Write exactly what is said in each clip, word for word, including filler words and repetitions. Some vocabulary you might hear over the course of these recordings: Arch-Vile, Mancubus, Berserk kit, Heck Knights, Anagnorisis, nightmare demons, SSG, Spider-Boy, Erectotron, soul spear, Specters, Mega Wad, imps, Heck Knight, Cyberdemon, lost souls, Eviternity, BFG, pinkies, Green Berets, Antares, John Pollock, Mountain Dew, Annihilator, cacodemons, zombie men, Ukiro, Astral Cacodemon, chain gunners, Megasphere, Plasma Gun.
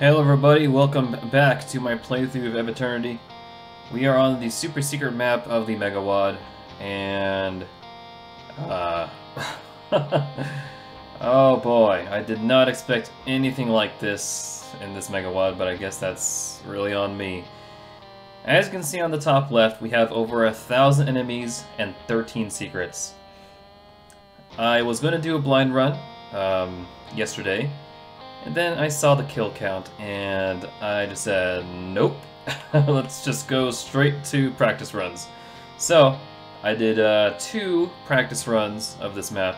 Hello everybody, welcome back to my playthrough of Eviternity. We are on the super secret map of the Mega Wad, and... Uh... oh boy, I did not expect anything like this in this Mega Wad, but I guess that's really on me. As you can see on the top left, we have over a thousand enemies and thirteen secrets. I was going to do a blind run um, yesterday, and then I saw the kill count, and I just said, nope, let's just go straight to practice runs. So, I did uh, two practice runs of this map,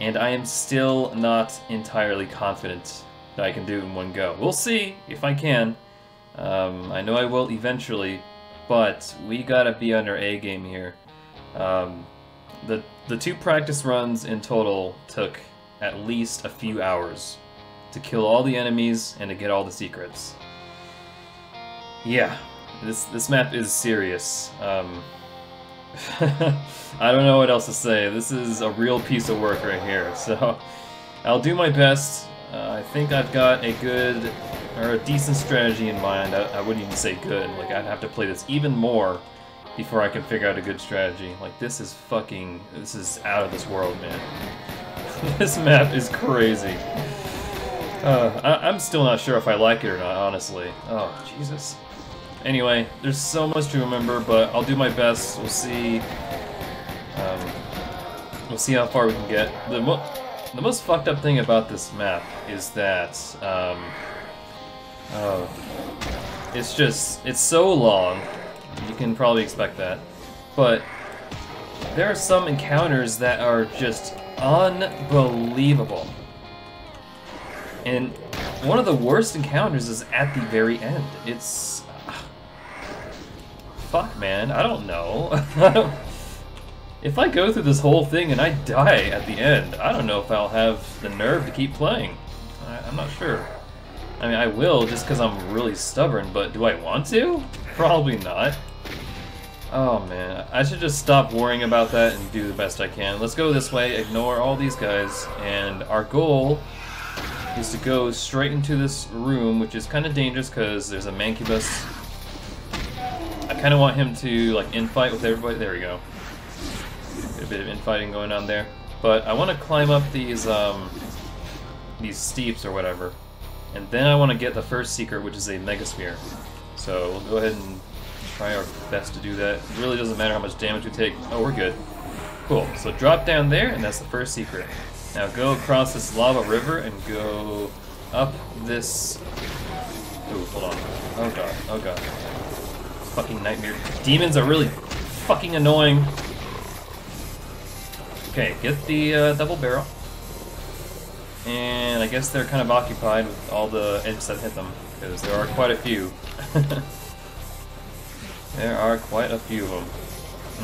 and I am still not entirely confident that I can do it in one go. We'll see if I can. Um, I know I will eventually, but we gotta be under A game here. Um, the, the two practice runs in total took at least a few hours to kill all the enemies and to get all the secrets. Yeah, this this map is serious. Um, I don't know what else to say. This is a real piece of work right here. So I'll do my best. Uh, I think I've got a good or a decent strategy in mind. I, I wouldn't even say good. Like, I'd have to play this even more before I can figure out a good strategy. Like, this is fucking. This is out of this world, man. This map is crazy. Uh, I I'm still not sure if I like it or not, honestly. Oh, Jesus. Anyway, there's so much to remember, but I'll do my best. We'll see. Um, we'll see how far we can get. The, mo the most fucked up thing about this map is that um, uh, it's just it's so long. You can probably expect that, but there are some encounters that are just unbelievable. And one of the worst encounters is at the very end. It's... Uh, fuck, man. I don't know. I don't, if I go through this whole thing and I die at the end, I don't know if I'll have the nerve to keep playing. I, I'm not sure. I mean, I will just because I'm really stubborn, but do I want to? Probably not. Oh, man. I should just stop worrying about that and do the best I can. Let's go this way, ignore all these guys, and our goal is to go straight into this room, which is kind of dangerous because there's a Mancubus. I kind of want him to, like, infight with everybody. There we go. A bit of infighting going on there. But I want to climb up these, um, these steeps or whatever. And then I want to get the first secret, which is a Mega Sphere. So we'll go ahead and try our best to do that. It really doesn't matter how much damage we take. Oh, we're good. Cool. So drop down there, and that's the first secret. Now go across this lava river and go up this... Ooh, hold on. Oh god, oh god. Fucking nightmare. Demons are really fucking annoying. Okay, get the uh, double barrel. And I guess they're kind of occupied with all the imps that hit them, because there are quite a few. There are quite a few of them.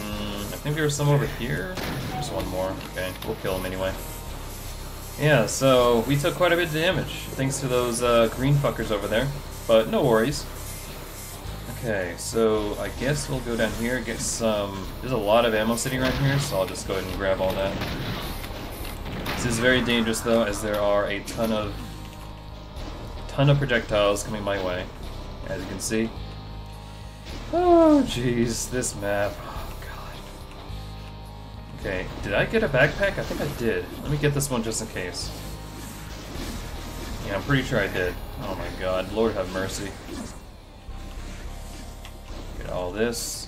Mm, I think there was some over here. There's one more. Okay, we'll kill them anyway. Yeah, so we took quite a bit of damage, thanks to those uh, green fuckers over there, but no worries. Okay, so I guess we'll go down here, get some... There's a lot of ammo sitting right here, so I'll just go ahead and grab all that. This is very dangerous, though, as there are a ton of... ton of projectiles coming my way, as you can see. Oh, jeez, this map. Okay, did I get a backpack? I think I did. Let me get this one just in case. Yeah, I'm pretty sure I did. Oh my god, Lord have mercy. Get all this.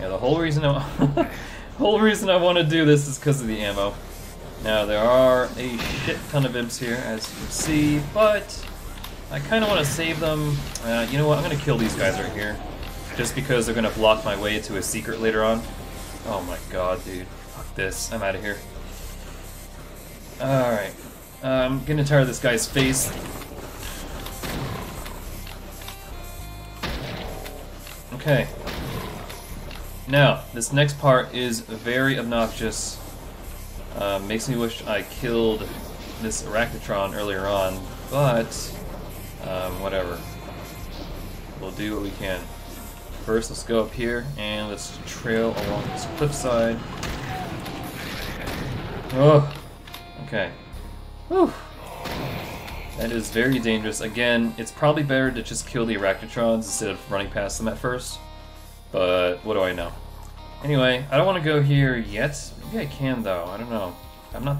Yeah, the whole reason I whole reason I want to do this is because of the ammo. Now, there are a shit ton of imps here, as you can see, but I kind of want to save them. Uh, you know what, I'm going to kill these guys right here, just because they're going to block my way to a secret later on. Oh my god, dude. Fuck this. I'm out of here. Alright. Uh, I'm getting tired of this guy's face. Okay. Now, this next part is very obnoxious. Uh, makes me wish I killed this Arachnotron earlier on, but... Um, whatever. We'll do what we can. First, let's go up here, and let's trail along this cliffside. Oh! Okay. Whew! That is very dangerous. Again, it's probably better to just kill the Erectotrons instead of running past them at first. But what do I know? Anyway, I don't want to go here yet. Maybe I can though. I don't know. I'm not.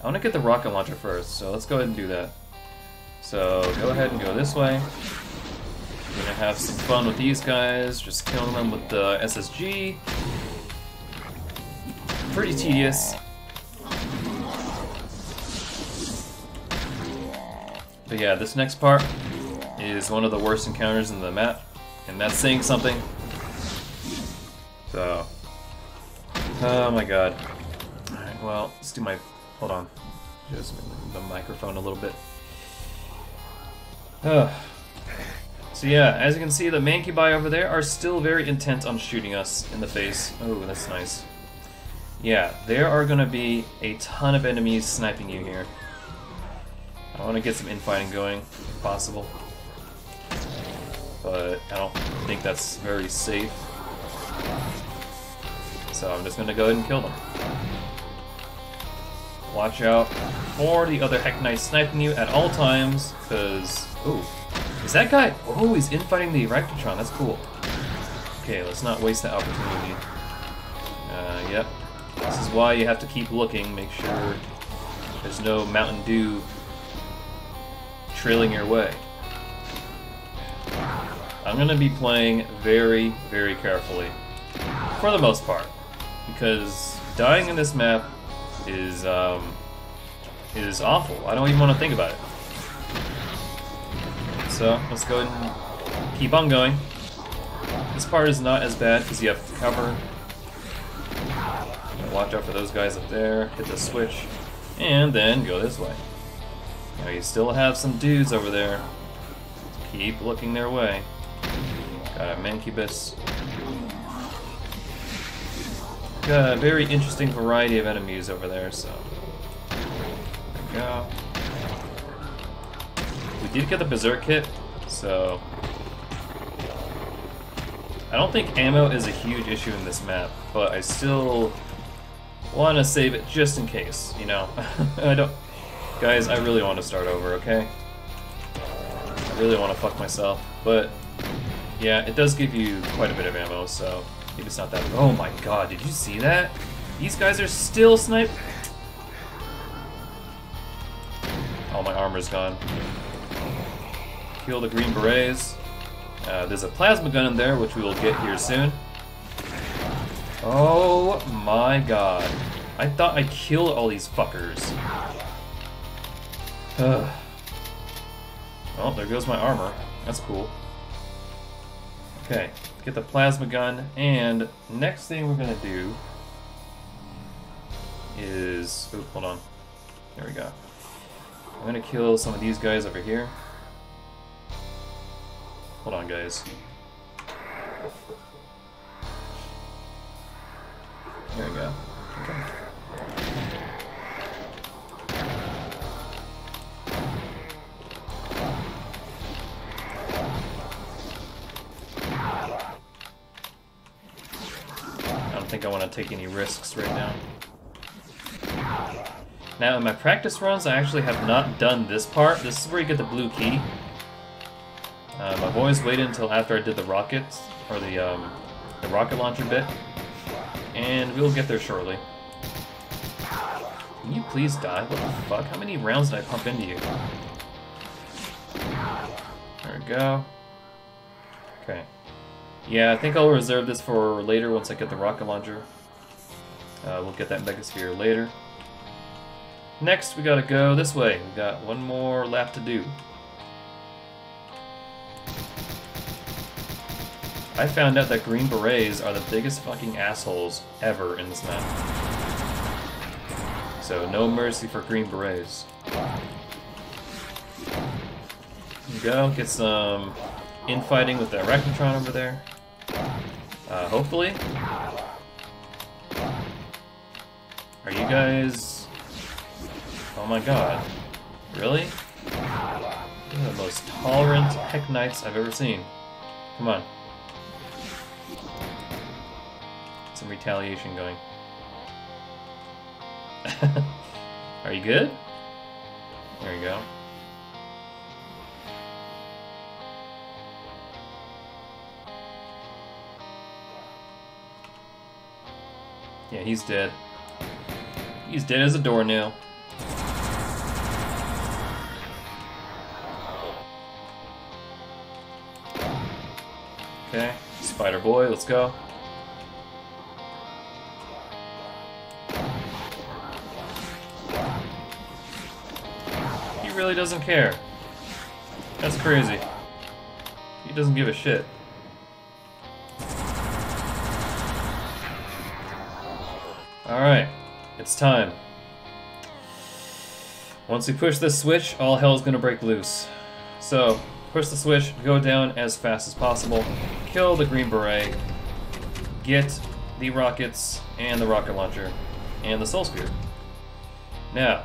I want to get the rocket launcher first, so let's go ahead and do that. So go ahead and go this way. We're gonna have some fun with these guys, just killing them with the S S G. Pretty tedious. But yeah, this next part is one of the worst encounters in the map, and that's saying something. So, oh my god. Alright, well, let's do my, hold on, just move the microphone a little bit. Oh. So yeah, as you can see, the Mancubus over there are still very intent on shooting us in the face. Oh, that's nice. Yeah, there are going to be a ton of enemies sniping you here. I want to get some infighting going, if possible. But I don't think that's very safe. So I'm just going to go ahead and kill them. Watch out for the other Heck Knights sniping you at all times, because... Ooh, is that guy... Oh, he's infighting the Erectotron, that's cool. Okay, let's not waste that opportunity. Uh, yep. This is why you have to keep looking, make sure there's no Mountain Dew trailing your way. I'm going to be playing very, very carefully, for the most part, because dying in this map is um, is awful. I don't even want to think about it. So let's go ahead and keep on going. This part is not as bad because you have cover. Watch out for those guys up there, hit the switch, and then go this way. Now you still have some dudes over there. Keep looking their way. Got a Mancubus. Got a very interesting variety of enemies over there, so... There we go. We did get the Berserk kit, so... I don't think ammo is a huge issue in this map, but I still... want to save it just in case, you know. I don't, guys. I really want to start over, okay? I really want to fuck myself, but yeah, it does give you quite a bit of ammo, so maybe it's not that. Oh my god, did you see that? These guys are still sniping. All my armor's gone. Kill the Green Berets. Uh, there's a plasma gun in there, which we will get here soon. Oh my god. I thought I killed all these fuckers. Ugh. Well, there goes my armor. That's cool. Okay, get the plasma gun, and next thing we're gonna do is... Oop, hold on. There we go. I'm gonna kill some of these guys over here. Hold on, guys. There we go. Okay. I don't think I want to take any risks right now. Now, in my practice runs, I actually have not done this part. This is where you get the blue key. Um, I've always waited until after I did the rockets, or the, um, the rocket launcher bit. And we'll get there shortly. Can you please die? What the fuck? How many rounds did I pump into you? There we go. Okay. Yeah, I think I'll reserve this for later once I get the rocket launcher. Uh, we'll get that megasphere later. Next, we gotta go this way. We got one more lap to do. I found out that Green Berets are the biggest fucking assholes ever in this map. So no mercy for Green Berets. There you go, get some infighting with the Arachnotron over there. Uh, hopefully. Are you guys... Oh my god. Really? You're the most tolerant Heck Knights I've ever seen. Come on. Some retaliation going. Are you good? There you go. Yeah, he's dead. He's dead as a doornail. Okay, Spider-Boy, let's go. He really doesn't care. That's crazy. He doesn't give a shit. Alright, it's time. Once we push this switch, all hell's gonna break loose. So, push the switch, go down as fast as possible, kill the Green Beret, get the rockets and the rocket launcher, and the soul spear. Now,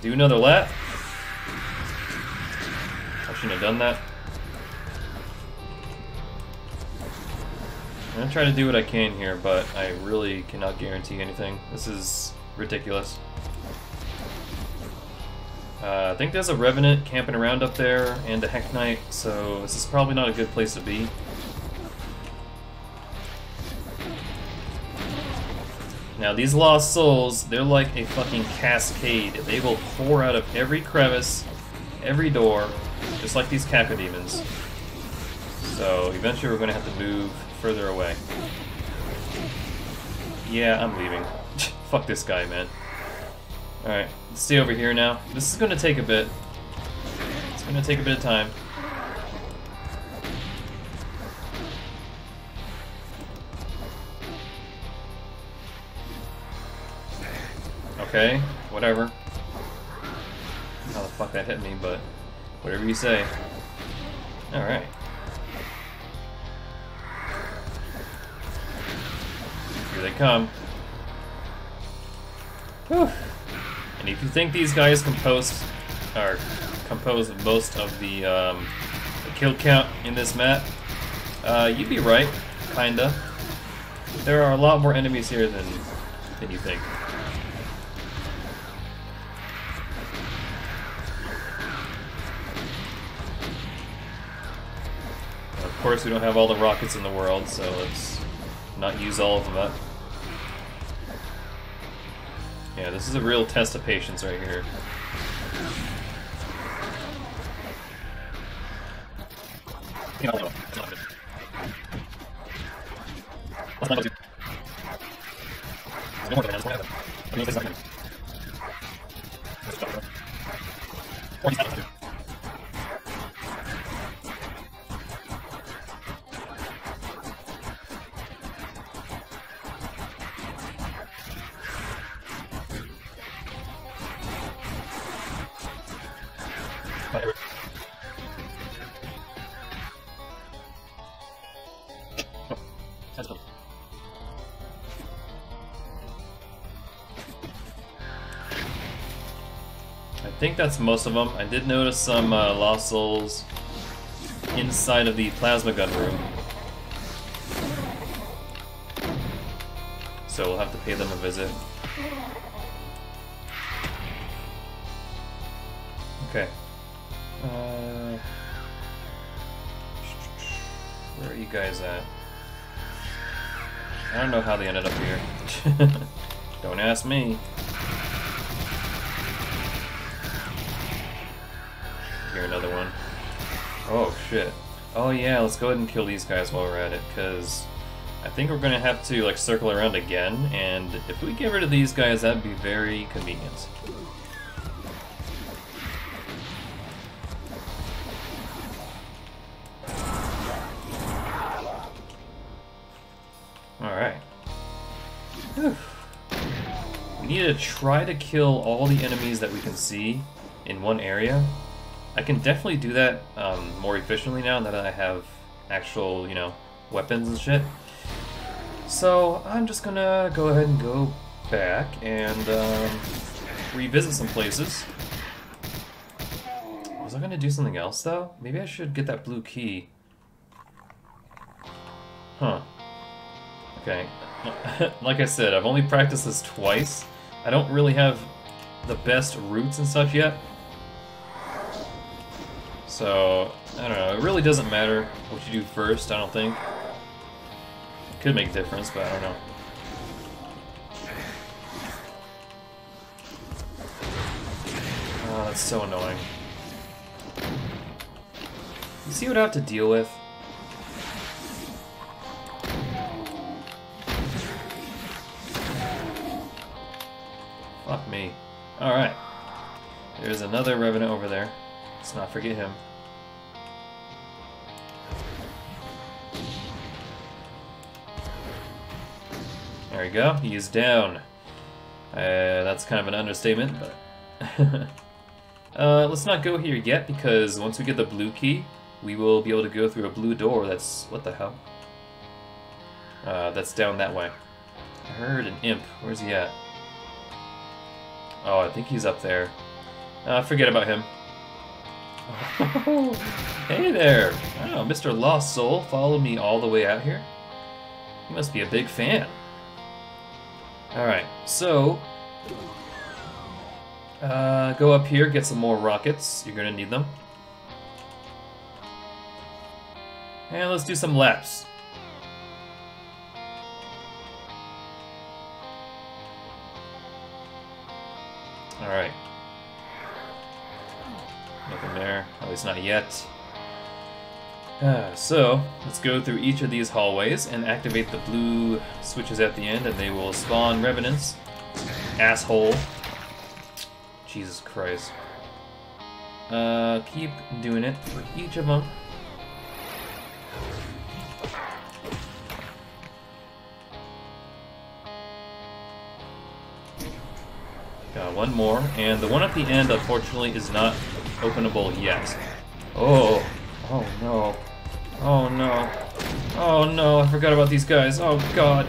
do another lap. I shouldn't have done that. I'm gonna try to do what I can here, but I really cannot guarantee anything. This is ridiculous. Uh, I think there's a Revenant camping around up there, and a Heck Knight, so this is probably not a good place to be. Now these lost souls, they're like a fucking cascade. They will pour out of every crevice, every door, just like these Cacodemons. So eventually we're gonna have to move further away. Yeah, I'm leaving. Fuck this guy, man. Alright, let's stay over here now. This is gonna take a bit. It's gonna take a bit of time. Okay, whatever. How the fuck that hit me, but whatever you say. Alright. Here they come. Whew. And if you think these guys compose, or compose most of the, um, the kill count in this map, uh, you'd be right, kinda. There are a lot more enemies here than, than you think. And of course, we don't have all the rockets in the world, so let's not use all of them up. Yeah, this is a real test of patience right here. I think that's most of them. I did notice some uh, lost souls inside of the Plasma Gun room. So we'll have to pay them a visit. Okay. Uh, where are you guys at? I don't know how they ended up here. Don't ask me. Another one. Oh shit. Oh yeah, let's go ahead and kill these guys while we're at it, because I think we're gonna have to like circle around again, and if we get rid of these guys, that'd be very convenient. Alright. We need to try to kill all the enemies that we can see in one area. I can definitely do that um, more efficiently now that I have actual, you know, weapons and shit. So I'm just gonna go ahead and go back and um, revisit some places. Was I gonna do something else though? Maybe I should get that blue key. Huh. Okay. Like I said, I've only practiced this twice. I don't really have the best routes and stuff yet. So, I don't know, it really doesn't matter what you do first, I don't think. Could make a difference, but I don't know. that's so annoying. You see what I have to deal with? Fuck me. Alright. There's another Revenant over there. Let's not forget him. There we go. He is down. Uh, that's kind of an understatement, but... uh, let's not go here yet, because once we get the blue key, we will be able to go through a blue door that's... what the hell? Uh, that's down that way. I heard an imp. Where's he at? Oh, I think he's up there. Uh, forget about him. Hey there! Oh, Mister Lost Soul followed me all the way out here. You must be a big fan. Alright, so... Uh, go up here, get some more rockets. You're gonna need them. And let's do some laps. Alright. Nothing there. At least not yet. Uh, so, let's go through each of these hallways and activate the blue switches at the end, and they will spawn revenants. Asshole. Jesus Christ. Uh, keep doing it for each of them. Got one more, and the one at the end, unfortunately, is not openable yet. Oh, oh no. Oh no. Oh no, I forgot about these guys. Oh god.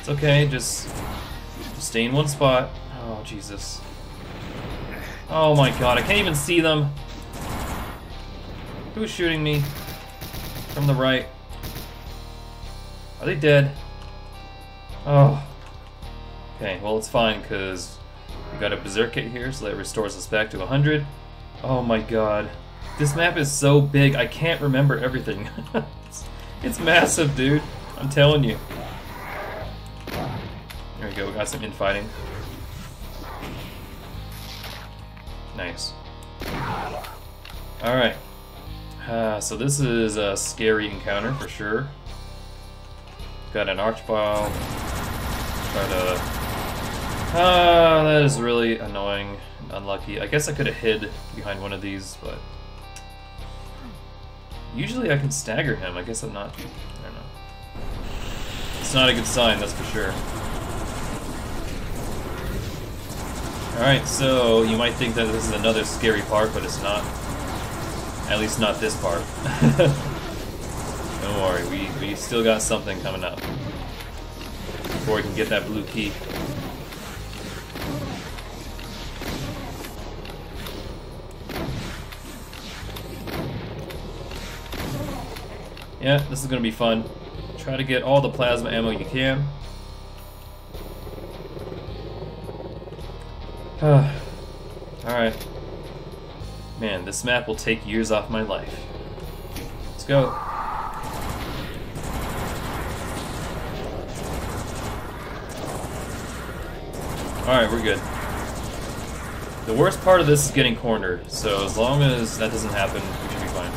It's okay, just, just stay in one spot. Oh Jesus. Oh my god, I can't even see them. Who's shooting me? From the right. Are they dead? Oh. Okay, well it's fine, because we got a Berserk kit here, so that restores us back to one hundred. Oh my god. This map is so big, I can't remember everything. it's, it's massive, dude. I'm telling you. There we go, we got some infighting. Nice. Alright. Uh, so this is a scary encounter, for sure. Got an Arch-Vile. Try to... Ah, uh, that is really annoying and unlucky. I guess I could have hid behind one of these, but... Usually I can stagger him. I guess I'm not... I don't know. It's not a good sign, that's for sure. Alright, so you might think that this is another scary part, but it's not. At least not this part. Don't worry, we, we still got something coming up. Before we can get that blue key. Yeah, this is gonna be fun. Try to get all the plasma ammo you can. Alright. Man, this map will take years off my life. Let's go. Alright, we're good. The worst part of this is getting cornered, so as long as that doesn't happen, we should be fine.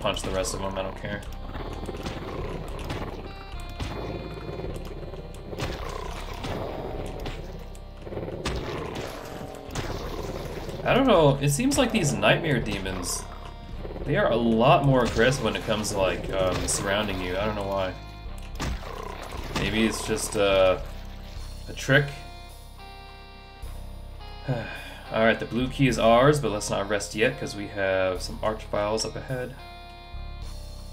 Punch the rest of them, I don't care. I don't know, it seems like these nightmare demons, they are a lot more aggressive when it comes to like um, surrounding you. I don't know why. Maybe it's just uh, a trick. Alright, the blue key is ours, but let's not rest yet because we have some Arch-Viles up ahead.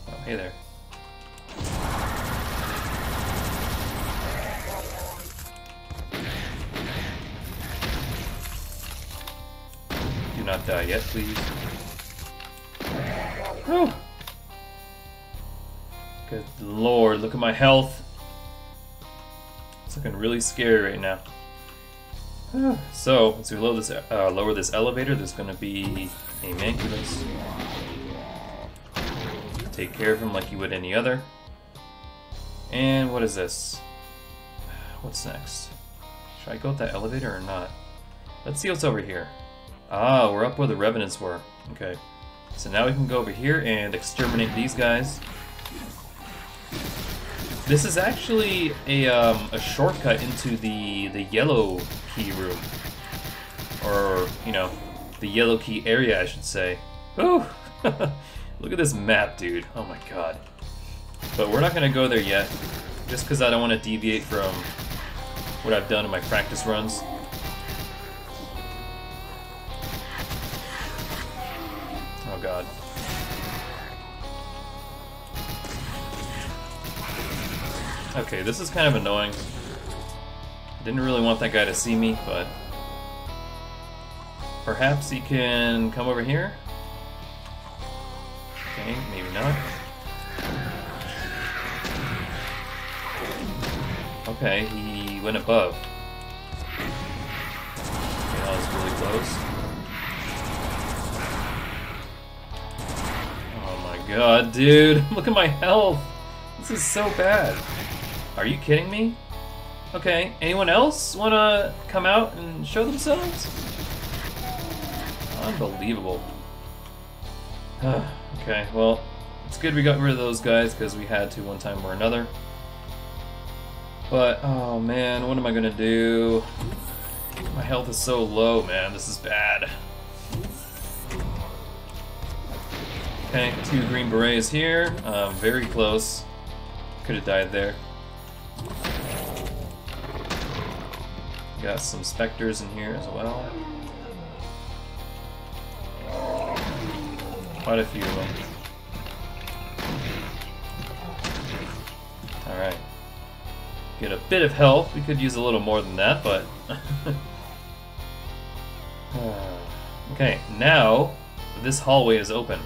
Oh, hey there. Do not die yet, please. Oh. Good lord, look at my health. It's It's looking really scary right now. So, once we lower this, uh, lower this elevator, there's going to be a Mancubus. Take care of him like you would any other. And what is this? What's next? Should I go up that elevator or not? Let's see what's over here. Ah, we're up where the Revenants were. Okay. So now we can go over here and exterminate these guys. This is actually a, um, a shortcut into the, the yellow key room. Or, you know, the yellow key area, I should say. Whew! Look at this map, dude. Oh my god. But we're not going to go there yet. Just because I don't want to deviate from what I've done in my practice runs. Oh god. Okay, this is kind of annoying. Didn't really want that guy to see me, but perhaps he can come over here? Okay, maybe not. Okay, he went above. Okay, that was really close. Oh my god, dude! Look at my health! This is so bad. Are you kidding me? Okay, anyone else wanna come out and show themselves? Unbelievable. Okay, well, it's good we got rid of those guys because we had to one time or another. But, oh man, what am I gonna do? My health is so low, man, this is bad. Okay, two Green Berets here, um, very close. Could have died there. Got some Specters in here as well. Quite a few of them. Alright. Get a bit of health. We could use a little more than that, but... Okay, now this hallway is open.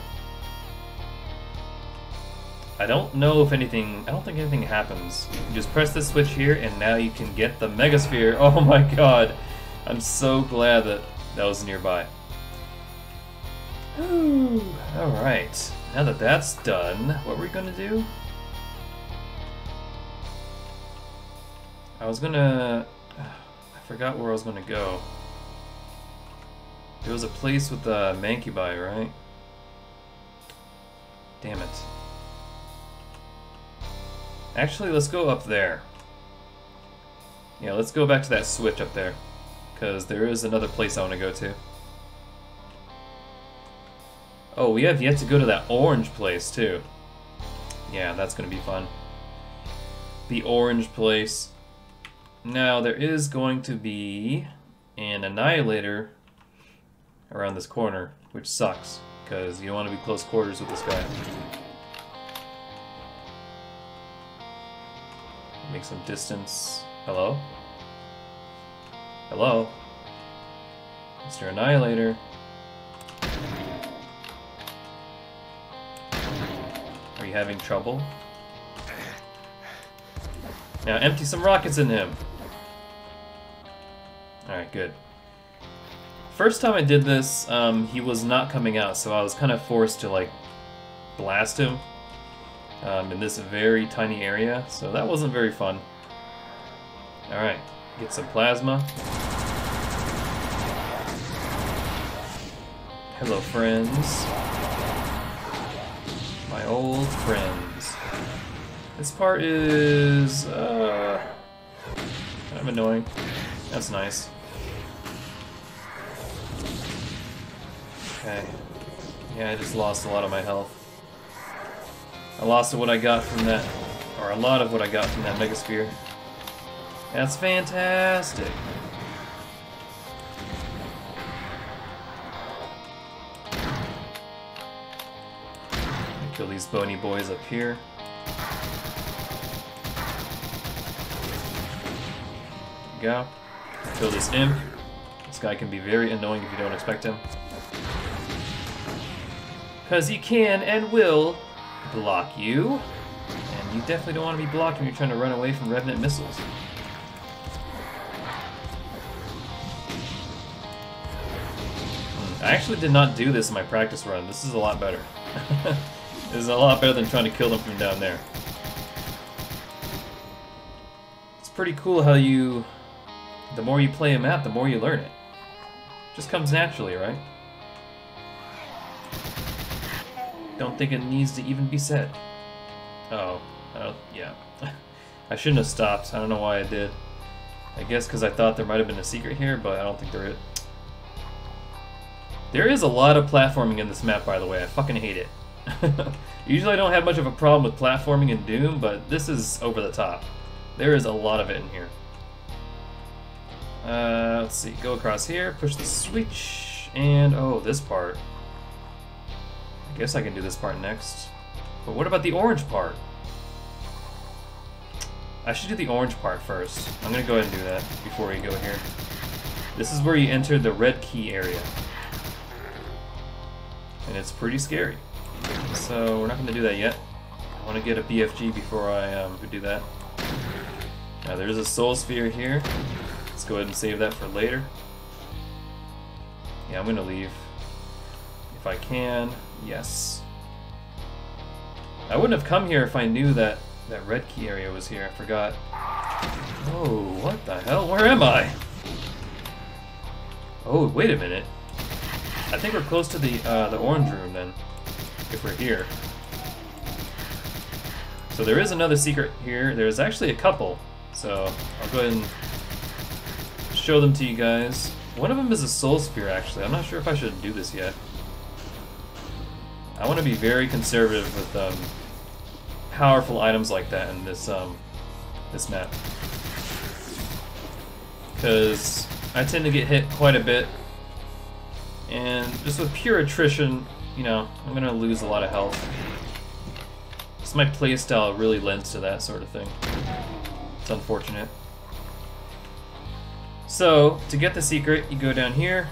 I don't know if anything... I don't think anything happens. You just press this switch here, and now you can get the Megasphere. Oh my god! I'm so glad that that was nearby. Alright. Now that that's done, what were we gonna do? I was gonna... I forgot where I was gonna go. There was a place with the Mancubi, right? Damn it. Actually, let's go up there. Yeah, let's go back to that switch up there. Because there is another place I want to go to. Oh, we have yet to go to that orange place, too. Yeah, that's going to be fun. The orange place. Now, there is going to be an Annihilator around this corner, which sucks. Because you don't want to be close quarters with this guy. Make some distance. Hello? Hello? Mister Annihilator. Are you having trouble? Now empty some rockets in him! Alright, good. First time I did this, um, he was not coming out, so I was kind of forced to, like, blast him. Um, in this very tiny area, so that wasn't very fun. Alright, get some plasma. Hello, friends. My old friends. This part is... Uh, kind of annoying. That's nice. Okay. Yeah, I just lost a lot of my health. I lost what I got from that, or a lot of what I got from that Megasphere. That's fantastic! Kill these bony boys up here. There you go. Kill this imp. This guy can be very annoying if you don't expect him. Cause he can and will block you, and you definitely don't want to be blocked when you're trying to run away from Revenant missiles. I actually did not do this in my practice run. This is a lot better. This is a lot better than trying to kill them from down there. It's pretty cool how you... the more you play a map, the more you learn it. Just comes naturally, right? Don't think it needs to even be said. Uh-oh. Uh, yeah. I shouldn't have stopped. I don't know why I did. I guess because I thought there might have been a secret here, but I don't think there is. There is a lot of platforming in this map, by the way. I fucking hate it. Usually I don't have much of a problem with platforming in Doom, but this is over the top. There is a lot of it in here. Uh, let's see. Go across here, push the switch, and oh, this part. I guess I can do this part next. But what about the orange part? I should do the orange part first. I'm gonna go ahead and do that before we go here. This is where you enter the red key area. And it's pretty scary. So we're not gonna do that yet. I wanna get a B F G before I um, do that. Now there's a soul spear here. Let's go ahead and save that for later. Yeah, I'm gonna leave. If I can, yes. I wouldn't have come here if I knew that that red key area was here. I forgot. Oh, what the hell? Where am I? Oh, wait a minute. I think we're close to the uh, the orange room then, if we're here. So there is another secret here. There's actually a couple. So I'll go ahead and show them to you guys. One of them is a soul spear, actually. I'm not sure if I should do this yet. I want to be very conservative with um, powerful items like that in this um, this map, because I tend to get hit quite a bit, and just with pure attrition, you know, I'm gonna lose a lot of health. So my playstyle really lends to that sort of thing. It's unfortunate. So to get the secret, you go down here,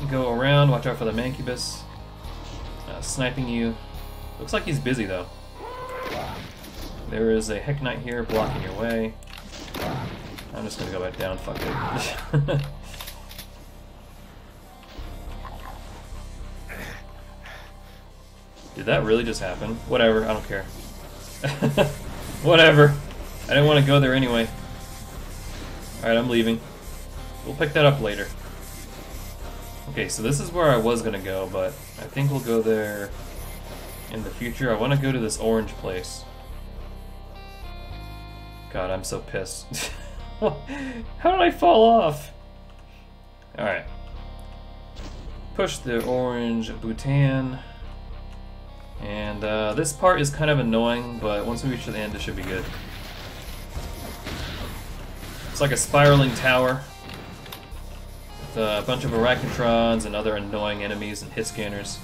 you go around, watch out for the Mancubus uh, sniping you. Looks like he's busy though. There is a Heck Knight here blocking your way. I'm just gonna go back down, fuck it. Did that really just happen? Whatever, I don't care. Whatever. I didn't want to go there anyway. Alright, I'm leaving. We'll pick that up later. Okay, so this is where I was gonna go, but I think we'll go there in the future. I want to go to this orange place. God, I'm so pissed. How did I fall off? Alright. Push the orange bouton. And uh, this part is kind of annoying, but once we reach the end, it should be good. It's like a spiraling tower with a bunch of Arachnotrons and other annoying enemies and hit scanners.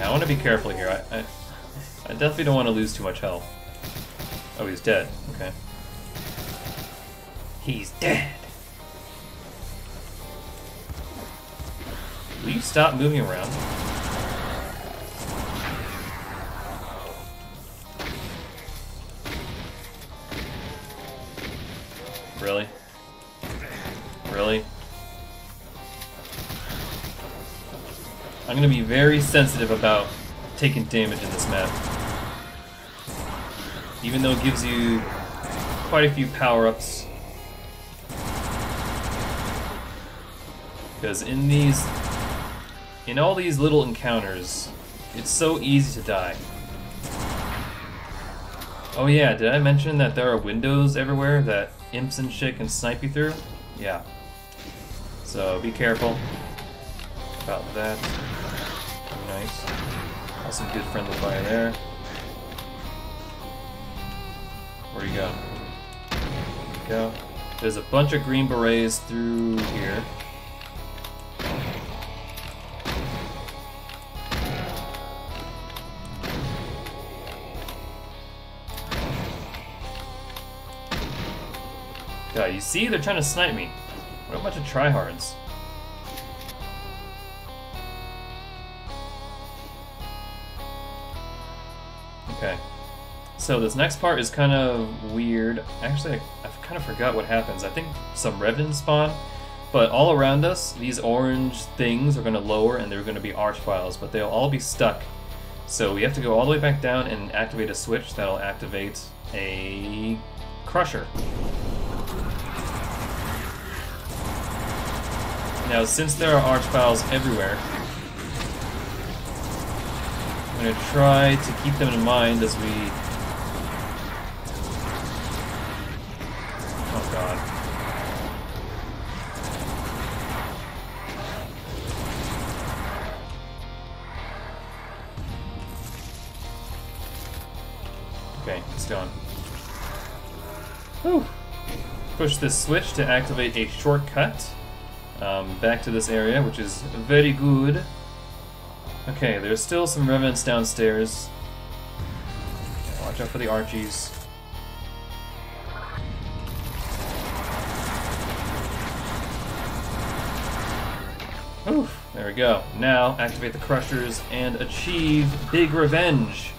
I want to be careful here. I, I, I definitely don't want to lose too much health. Oh, he's dead. Okay. He's dead. Will you stop moving around? Really? Really? I'm gonna be very sensitive about taking damage in this map. Even though it gives you quite a few power-ups. Because in these, in all these little encounters, it's so easy to die. Oh yeah, did I mention that there are windows everywhere that imps and shit can snipe you through? Yeah. So be careful about that. Nice. That's some good friendly fire there. Where you go? There you go. There's a bunch of Green Berets through here. God, you see? They're trying to snipe me. What a bunch of tryhards. Okay, So this next part is kind of weird. Actually, I, I kind of forgot what happens. I think some Revenant spawn, but all around us, these orange things are going to lower and they're going to be Arch-Viles, but they'll all be stuck. So we have to go all the way back down and activate a switch that'll activate a crusher. Now, since there are Arch-Viles everywhere, I'm going to try to keep them in mind as we... Oh god. Okay, it's done. Whew. Push this switch to activate a shortcut. Um, back to this area, which is very good. Okay, there's still some Revenants downstairs. Watch out for the Archies. Oof, there we go. Now, activate the Crushers and achieve big revenge.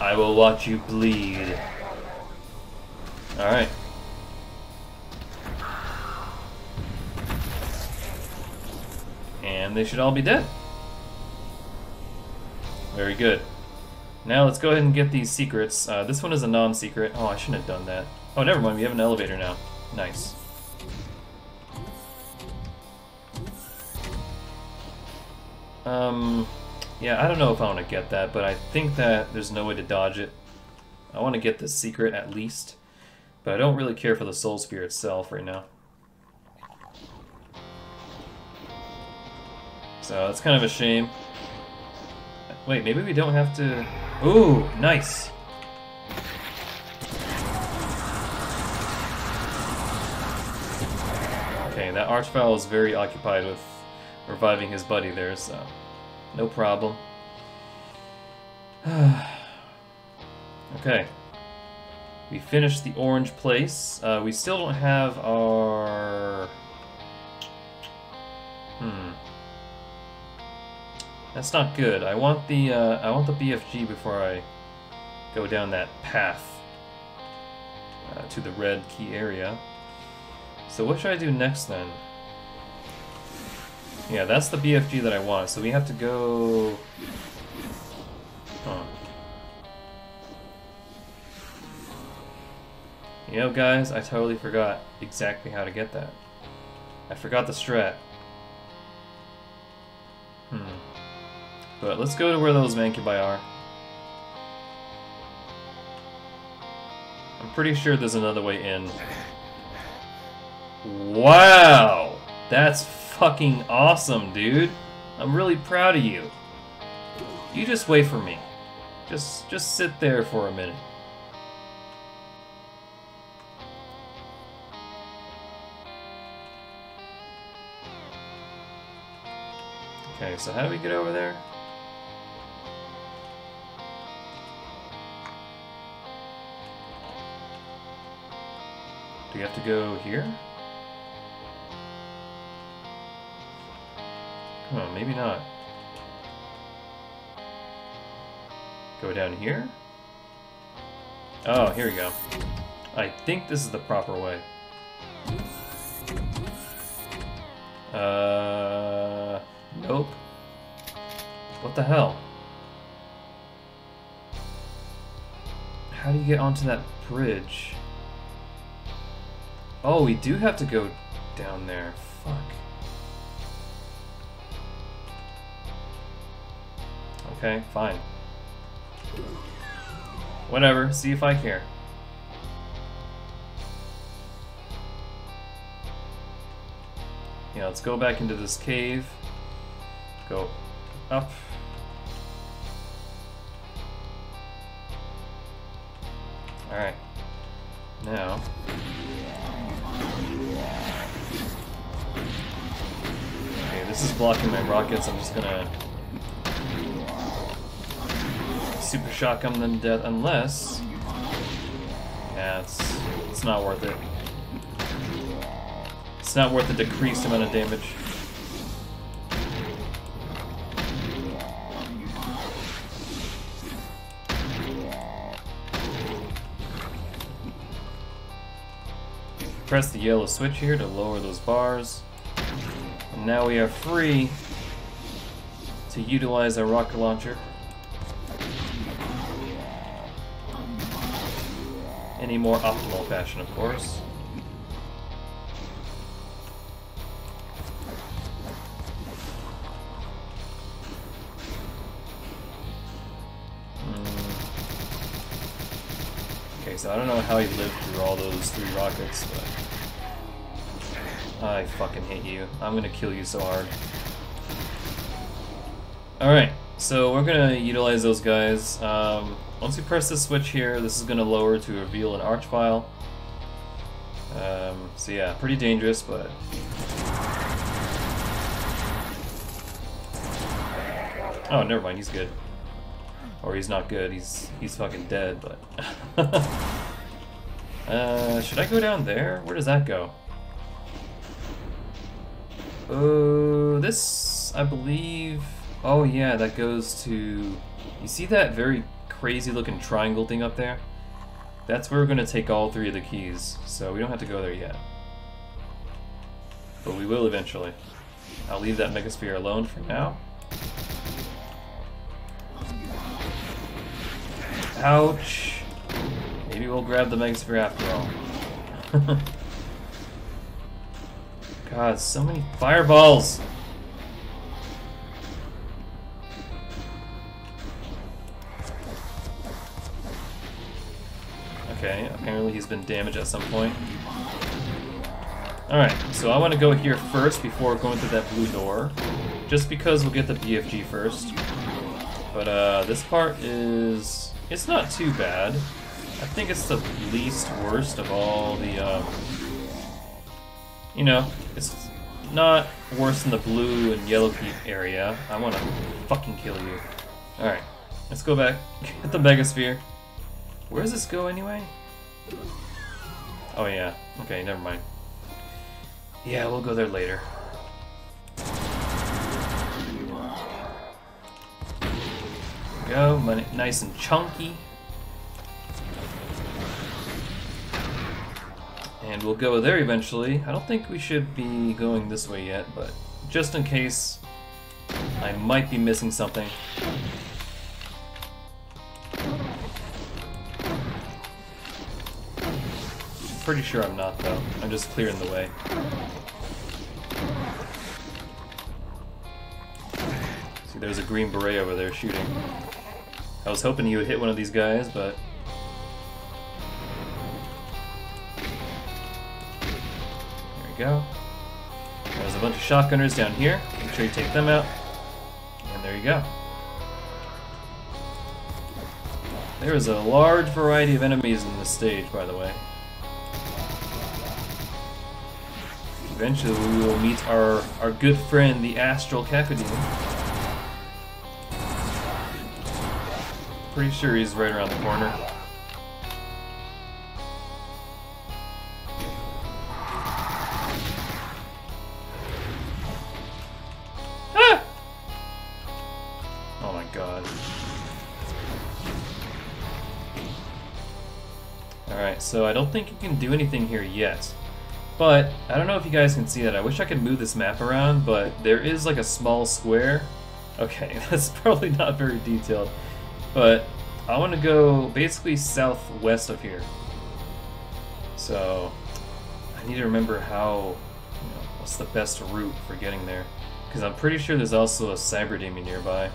I will watch you bleed. Alright. And they should all be dead. Very good. Now let's go ahead and get these secrets. Uh, this one is a non-secret. Oh, I shouldn't have done that. Oh, never mind, we have an elevator now. Nice. Um... Yeah, I don't know if I want to get that, but I think that there's no way to dodge it. I want to get this secret at least, but I don't really care for the soul spear itself right now. So that's kind of a shame. Wait, maybe we don't have to... Ooh, nice! Okay, that Arch-Vile is very occupied with reviving his buddy there, so... No problem. Okay. We finished the orange place. Uh, we still don't have our... Hmm. That's not good. I want the uh, I want the B F G before I go down that path uh, to the red key area. So what should I do next then? Yeah, that's the B F G that I want, so we have to go... Huh. You know, guys, I totally forgot exactly how to get that. I forgot the strat. Hmm. But let's go to where those Mancubi are. I'm pretty sure there's another way in. Wow! That's fucking awesome, dude. I'm really proud of you. You just wait for me. Just just sit there for a minute. Okay, so how do we get over there? Do we have to go here? Huh, maybe not. Go down here? Oh, here we go. I think this is the proper way. Uh... Nope. What the hell? How do you get onto that bridge? Oh, we do have to go down there. Fuck. Okay, fine. Whatever, see if I care. Yeah, let's go back into this cave. Go up. Alright. Now... Okay, this is blocking my rockets, I'm just gonna... Super shotgun them dead unless... Yeah, it's, it's not worth it. It's not worth a decreased amount of damage. Press the yellow switch here to lower those bars. And now we are free to utilize our rocket launcher. In a more optimal fashion, of course. So I don't know how he lived through all those three rockets, but I fucking hate you. I'm gonna kill you so hard. Alright, so we're gonna utilize those guys. Um, once we press this switch here, this is gonna lower to reveal an Arch-Vile. Um, so yeah, pretty dangerous, but... Oh, never mind, he's good. Or he's not good, he's he's fucking dead, but... uh, should I go down there? Where does that go? Uh, this, I believe... Oh yeah, that goes to... You see that very crazy looking triangle thing up there? That's where we're gonna take all three of the keys, so we don't have to go there yet. But we will eventually. I'll leave that Megasphere alone for now. Ouch! Maybe we'll grab the Megasphere after all. God, so many fireballs! Okay, apparently he's been damaged at some point. Alright, so I want to go here first before going through that blue door. Just because we'll get the B F G first. But uh, this part is... It's not too bad. I think it's the least worst of all the, um... you know, it's not worse than the blue and yellow key area. I wanna fucking kill you. Alright, let's go back. Get the Megasphere. Where does this go anyway? Oh yeah, okay, never mind. Yeah, we'll go there later. Go, nice and chunky. And we'll go there eventually. I don't think we should be going this way yet, but just in case I might be missing something. Pretty sure I'm not though. I'm just clearing the way. See, there's a Green Beret over there shooting. I was hoping he would hit one of these guys, but... There we go. There's a bunch of shotgunners down here. Make sure you take them out. And there you go. There is a large variety of enemies in this stage, by the way. Eventually we will meet our, our good friend, the Astral Cacodemon. Pretty sure he's right around the corner. Ah! Oh my god. Alright, so I don't think you can do anything here yet. But, I don't know if you guys can see that. I wish I could move this map around, but there is like a small square. Okay, that's probably not very detailed. But I want to go basically southwest of here. So I need to remember how, you know, what's the best route for getting there. Because I'm pretty sure there's also a Cyberdemon nearby.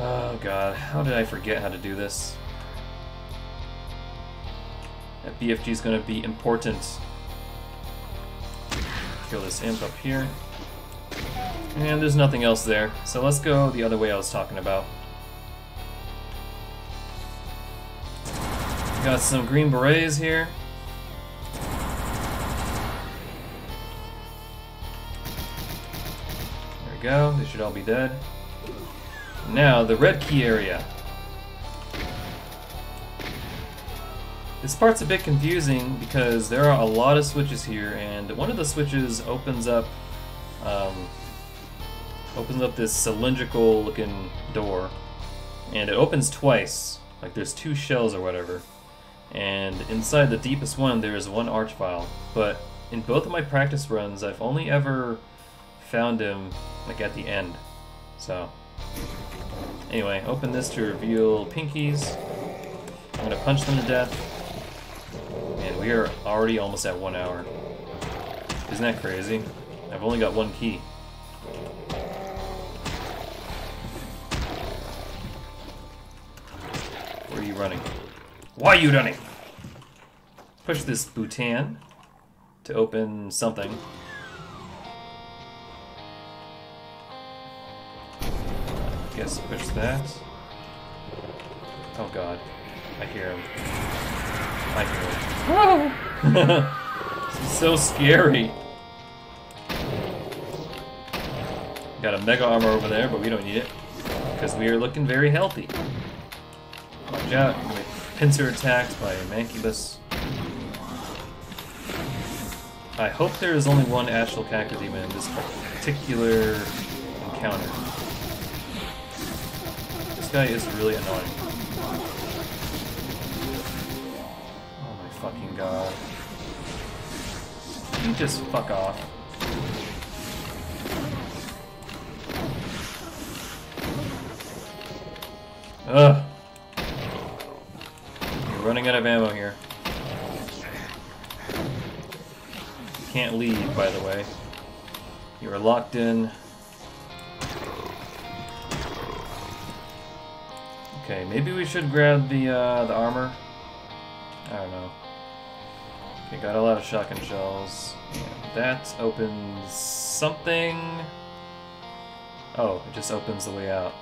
Oh god, how did I forget how to do this? That B F G is going to be important. Kill this imp up here. And there's nothing else there. So let's go the other way I was talking about. Got some Green Berets here. There we go, they should all be dead. Now, the red key area. This part's a bit confusing because there are a lot of switches here, and one of the switches opens up um, opens up this cylindrical looking door, and it opens twice, like there's two shells or whatever, and inside the deepest one there is one Arch-Vile, but in both of my practice runs I've only ever found him like at the end. So anyway, open this to reveal pinkies. I'm gonna punch them to death. And we are already almost at one hour. Isn't that crazy? I've only got one key. Where are you running? Why are you running? Push this bouton to open something. I guess push that. Oh god. I hear him. I hear him. Whoa! This is so scary. Got a mega armor over there, but we don't need it because we are looking very healthy. Watch out! Pincer attacks by Mancubus. I hope there is only one Astral Cacodemon in this particular encounter. This guy is really annoying. Fucking god. You just fuck off. Ugh. You're running out of ammo here. Can't leave, by the way. You are locked in. Okay, maybe we should grab the uh, the armor. I don't know. Okay, got a lot of shotgun shells. Yeah, that opens something. Oh, it just opens the way out.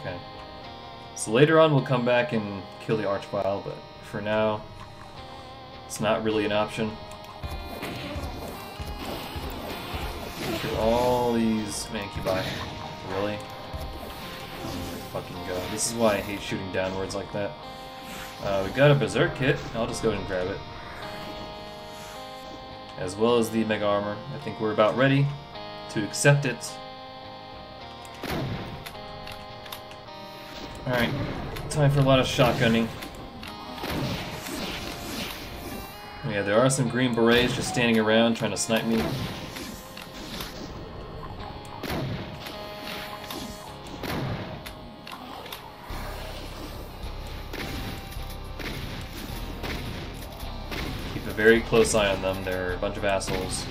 Okay. So later on we'll come back and kill the Arch-Vile, but for now, it's not really an option. Kill all these Mancubi. Really? Oh my fucking god. This is why I hate shooting downwards like that. Uh, we got a Berserk kit. I'll just go ahead and grab it. As well as the Mega Armor. I think we're about ready to accept it. Alright, time for a lot of shotgunning. Yeah, there are some Green Berets just standing around trying to snipe me. Very close eye on them, they're a bunch of assholes.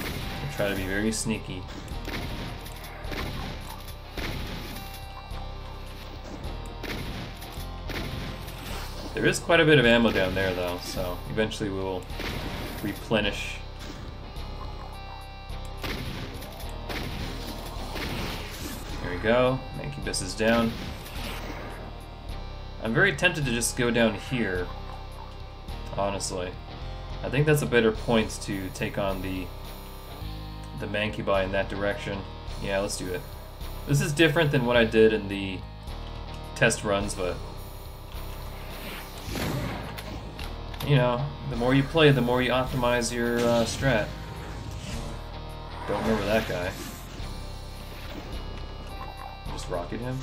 They try to be very sneaky. There is quite a bit of ammo down there though, so eventually we will replenish. There we go, Mancubus is down. I'm very tempted to just go down here. Honestly, I think that's a better point to take on the the Mancubi in that direction. Yeah, let's do it. This is different than what I did in the test runs, but you know, the more you play, the more you optimize your uh, strat. Don't remember that guy. Just rocket him.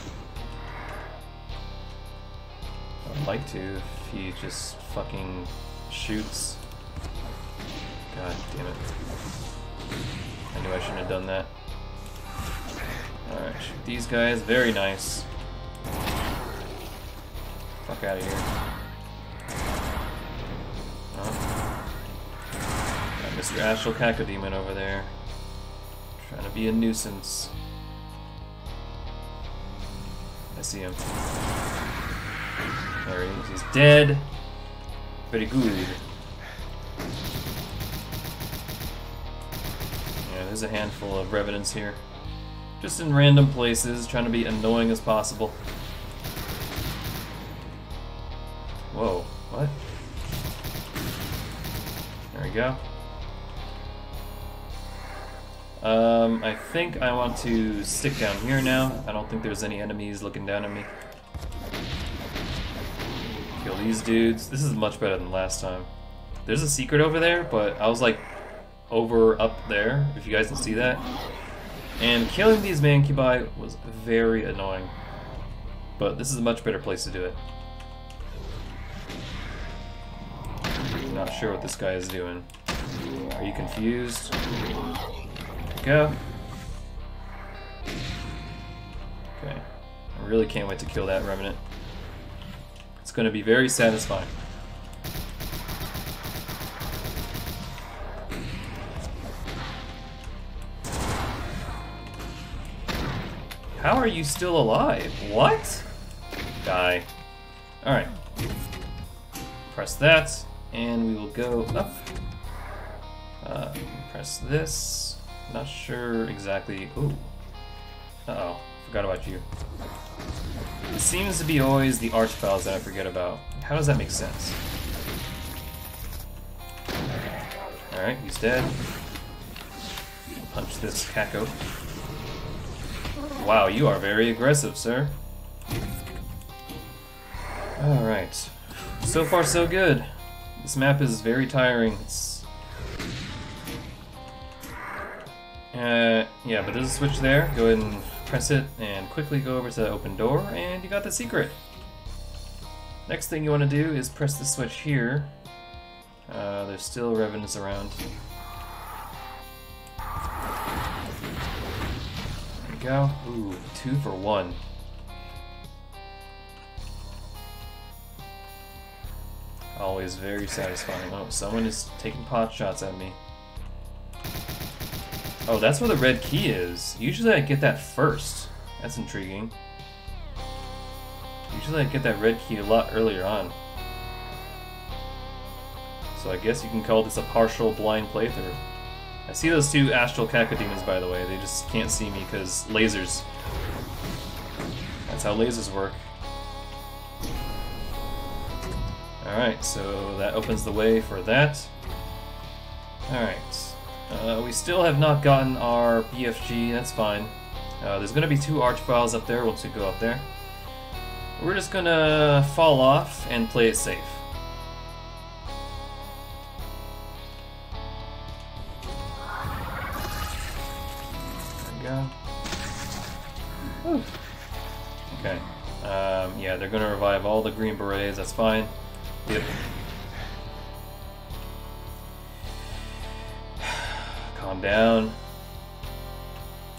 I'd like to if he just fucking shoots. God damn it. I knew I shouldn't have done that. Alright, shoot these guys. Very nice. Fuck out of here. Oh. Got Mister Astral Cacodemon over there. Trying to be a nuisance. I see him. There he is. He's dead. Very good. Yeah, there's a handful of Revenants here. Just in random places, trying to be annoying as possible. Whoa, what? There we go. Um, I think I want to stick down here now. I don't think there's any enemies looking down at me. these dudes. This is much better than last time. There's a secret over there, but I was like over up there, if you guys can see that. And killing these Mancubi was very annoying. But this is a much better place to do it. Not sure what this guy is doing. Are you confused? Go. Okay. I really can't wait to kill that Revenant. It's going to be very satisfying. How are you still alive? What? Die. Alright. Press that, and we will go up. Uh, press this. Not sure exactly. Ooh. Uh-oh. Forgot about you. It seems to be always the Arch-Viles that I forget about. How does that make sense? Alright, he's dead. Punch this Caco. Wow, you are very aggressive, sir. Alright. So far, so good. This map is very tiring. It's... Uh, yeah, but there's a switch there. Go ahead and press it and quickly go over to the open door, and you got the secret. Next thing you want to do is press the switch here. Uh, there's still revenants around. Go. Ooh, two for one. Always very satisfying. Oh, someone is taking pot shots at me. Oh, that's where the red key is. Usually I get that first. That's intriguing. Usually I get that red key a lot earlier on. So I guess you can call this a partial blind playthrough. I see those two Astral Cacodemons, by the way. They just can't see me because lasers. That's how lasers work. Alright, so that opens the way for that. Alright. Uh, we still have not gotten our B F G, that's fine. Uh, there's going to be two Arch-Viles up there once we go up there. We're just going to fall off and play it safe. Okay. Um, yeah, they're gonna revive all the Green Berets, that's fine. Yep. Calm down.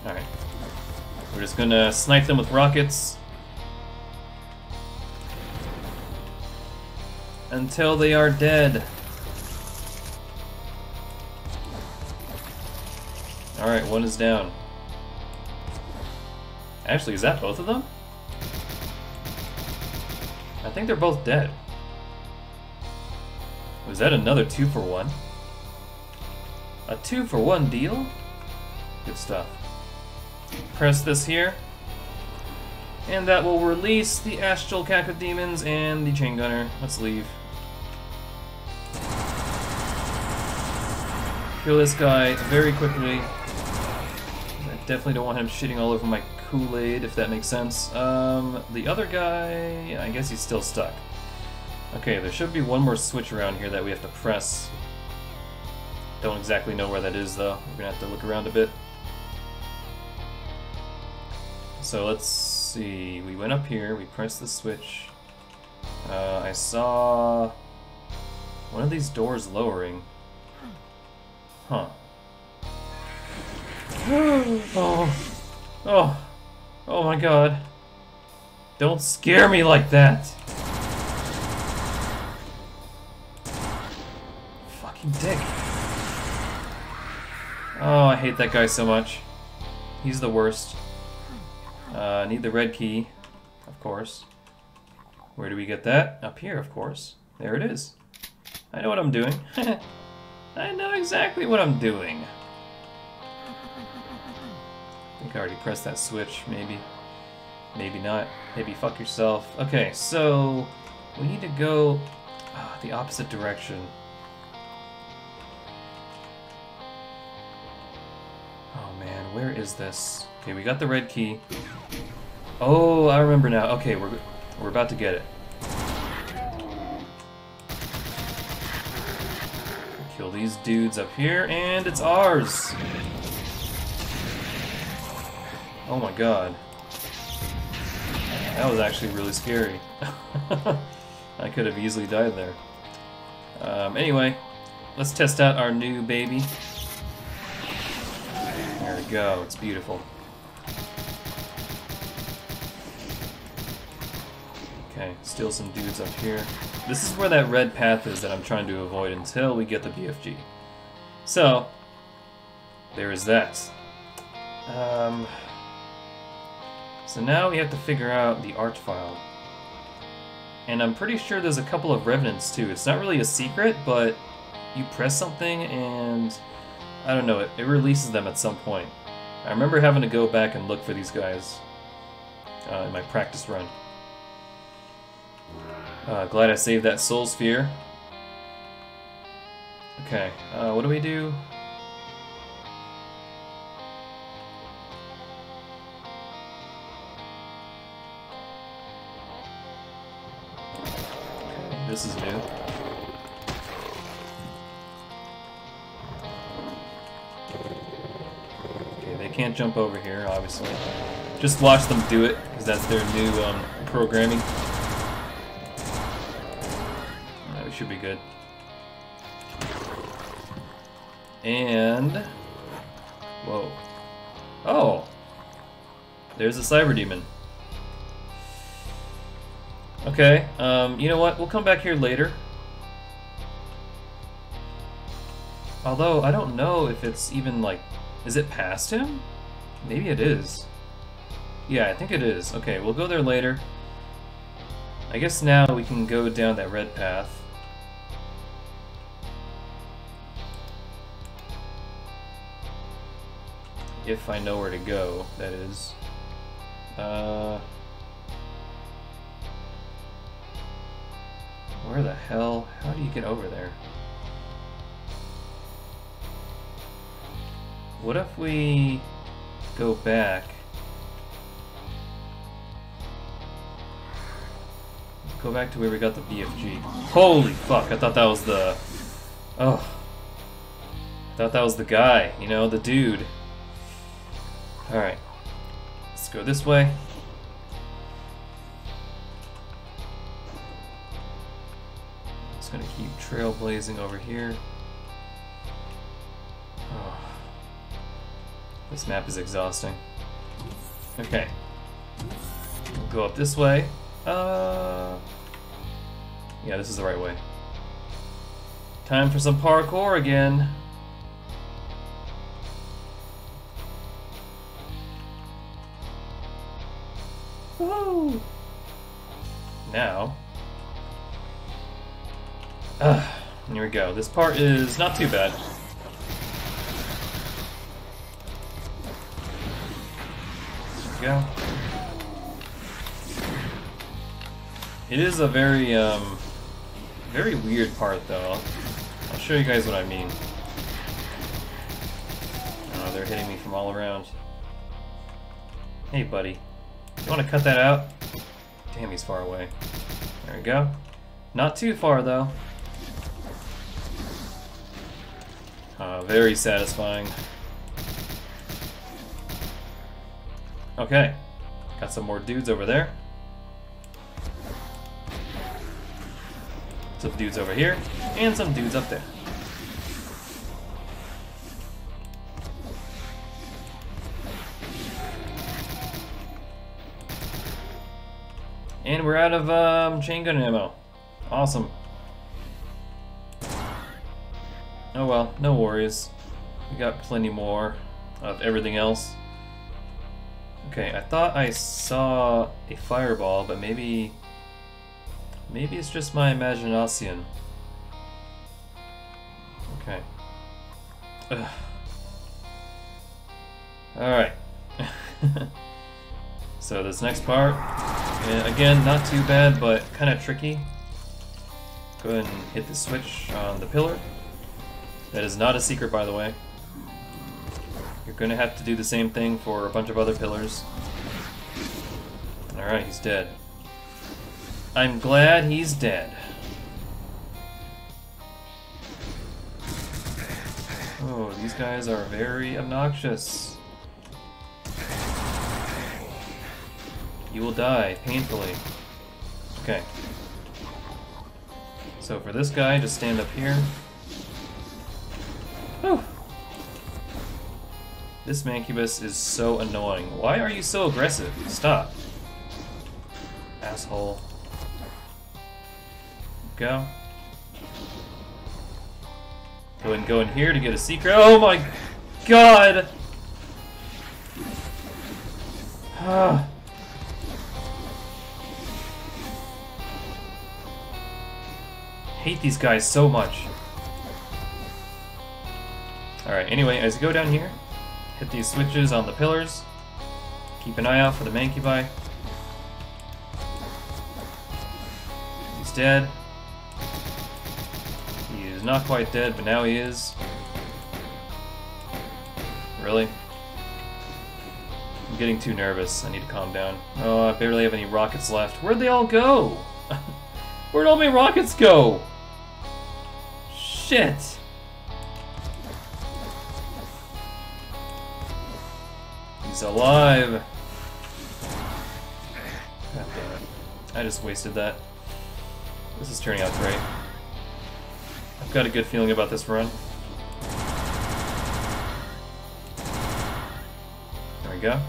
Alright. We're just gonna snipe them with rockets until they are dead. Alright, one is down. Actually, is that both of them? I think they're both dead. Was that another two for one? A two for one deal? Good stuff. Press this here. And that will release the Astral Cacodemons and the chain gunner. Let's leave. Kill this guy very quickly. I definitely don't want him shitting all over my Kool-Aid, if that makes sense. Um, the other guy, I guess he's still stuck. Okay, there should be one more switch around here that we have to press. Don't exactly know where that is, though. We're gonna have to look around a bit. So let's see. We went up here, we pressed the switch. Uh, I saw one of these doors lowering. Huh. Oh. Oh. Oh my god. Don't scare me like that! Fucking dick. Oh, I hate that guy so much. He's the worst. Uh, need the red key, of course. Where do we get that? Up here, of course. There it is. I know what I'm doing. I know exactly what I'm doing. I think I already pressed that switch, maybe. Maybe not. Maybe fuck yourself. Okay, so we need to go uh, the opposite direction. Oh man, where is this? Okay, we got the red key. Oh, I remember now. Okay, we're, we're about to get it. Kill these dudes up here, and it's ours! Oh my god. That was actually really scary. I could have easily died there. Um, anyway, let's test out our new baby. There we go, it's beautiful. Okay, still some dudes up here. This is where that red path is that I'm trying to avoid until we get the B F G. So, there is that. Um, so now we have to figure out the Arch-Vile. And I'm pretty sure there's a couple of Revenants too. It's not really a secret, but you press something and, I don't know, it, it releases them at some point. I remember having to go back and look for these guys uh, in my practice run. Uh, glad I saved that soul spear. Okay, uh, what do we do? Okay, this is new. Okay, they can't jump over here, obviously. Just watch them do it, because that's their new um, programming. Should be good. And whoa. Oh! There's a Cyberdemon. Okay, um, you know what? We'll come back here later. Although I don't know if it's even like, is it past him? Maybe it is. Yeah, I think it is. Okay, we'll go there later. I guess now we can go down that red path. If I know where to go, that is. Uh, where the hell? How do you get over there? What if we go back? Go back to where we got the B F G. Holy fuck, I thought that was the... Oh. I thought that was the guy, you know, the dude. Alright, let's go this way. Just gonna keep trailblazing over here. Oh, this map is exhausting. Okay, we'll go up this way. Uh, yeah, this is the right way. Time for some parkour again. Woo! Now, uh, here we go. This part is not too bad. There we go. It is a very, um, very weird part, though. I'll show you guys what I mean. Oh, they're hitting me from all around. Hey, buddy. You want to cut that out? Damn, he's far away. There we go. Not too far, though. Uh, very satisfying. Okay. Got some more dudes over there. Some dudes over here. And some dudes up there. And we're out of um, chain gun ammo. Awesome. Oh well, no worries. We got plenty more of everything else. Okay, I thought I saw a fireball, but maybe... Maybe it's just my imagination. Okay. Ugh. Alright. So this next part, and again, not too bad, but kind of tricky. Go ahead and hit the switch on the pillar. That is not a secret, by the way. You're gonna have to do the same thing for a bunch of other pillars. Alright, he's dead. I'm glad he's dead. Oh, these guys are very obnoxious. You will die, painfully. Okay. So for this guy, just stand up here. Whew. This Mancubus is so annoying. Why are you so aggressive? Stop. Asshole. Go. Go and go in here to get a secret. Oh my god! Ah. Hate these guys so much. Alright, anyway, as you go down here, hit these switches on the pillars. Keep an eye out for the Mancubi. He's dead. He is not quite dead, but now he is. Really? I'm getting too nervous. I need to calm down. Oh, I barely have any rockets left. Where'd they all go? Where'd all my rockets go? Shit! He's alive! God damn it. I just wasted that. This is turning out great. I've got a good feeling about this run. There we go.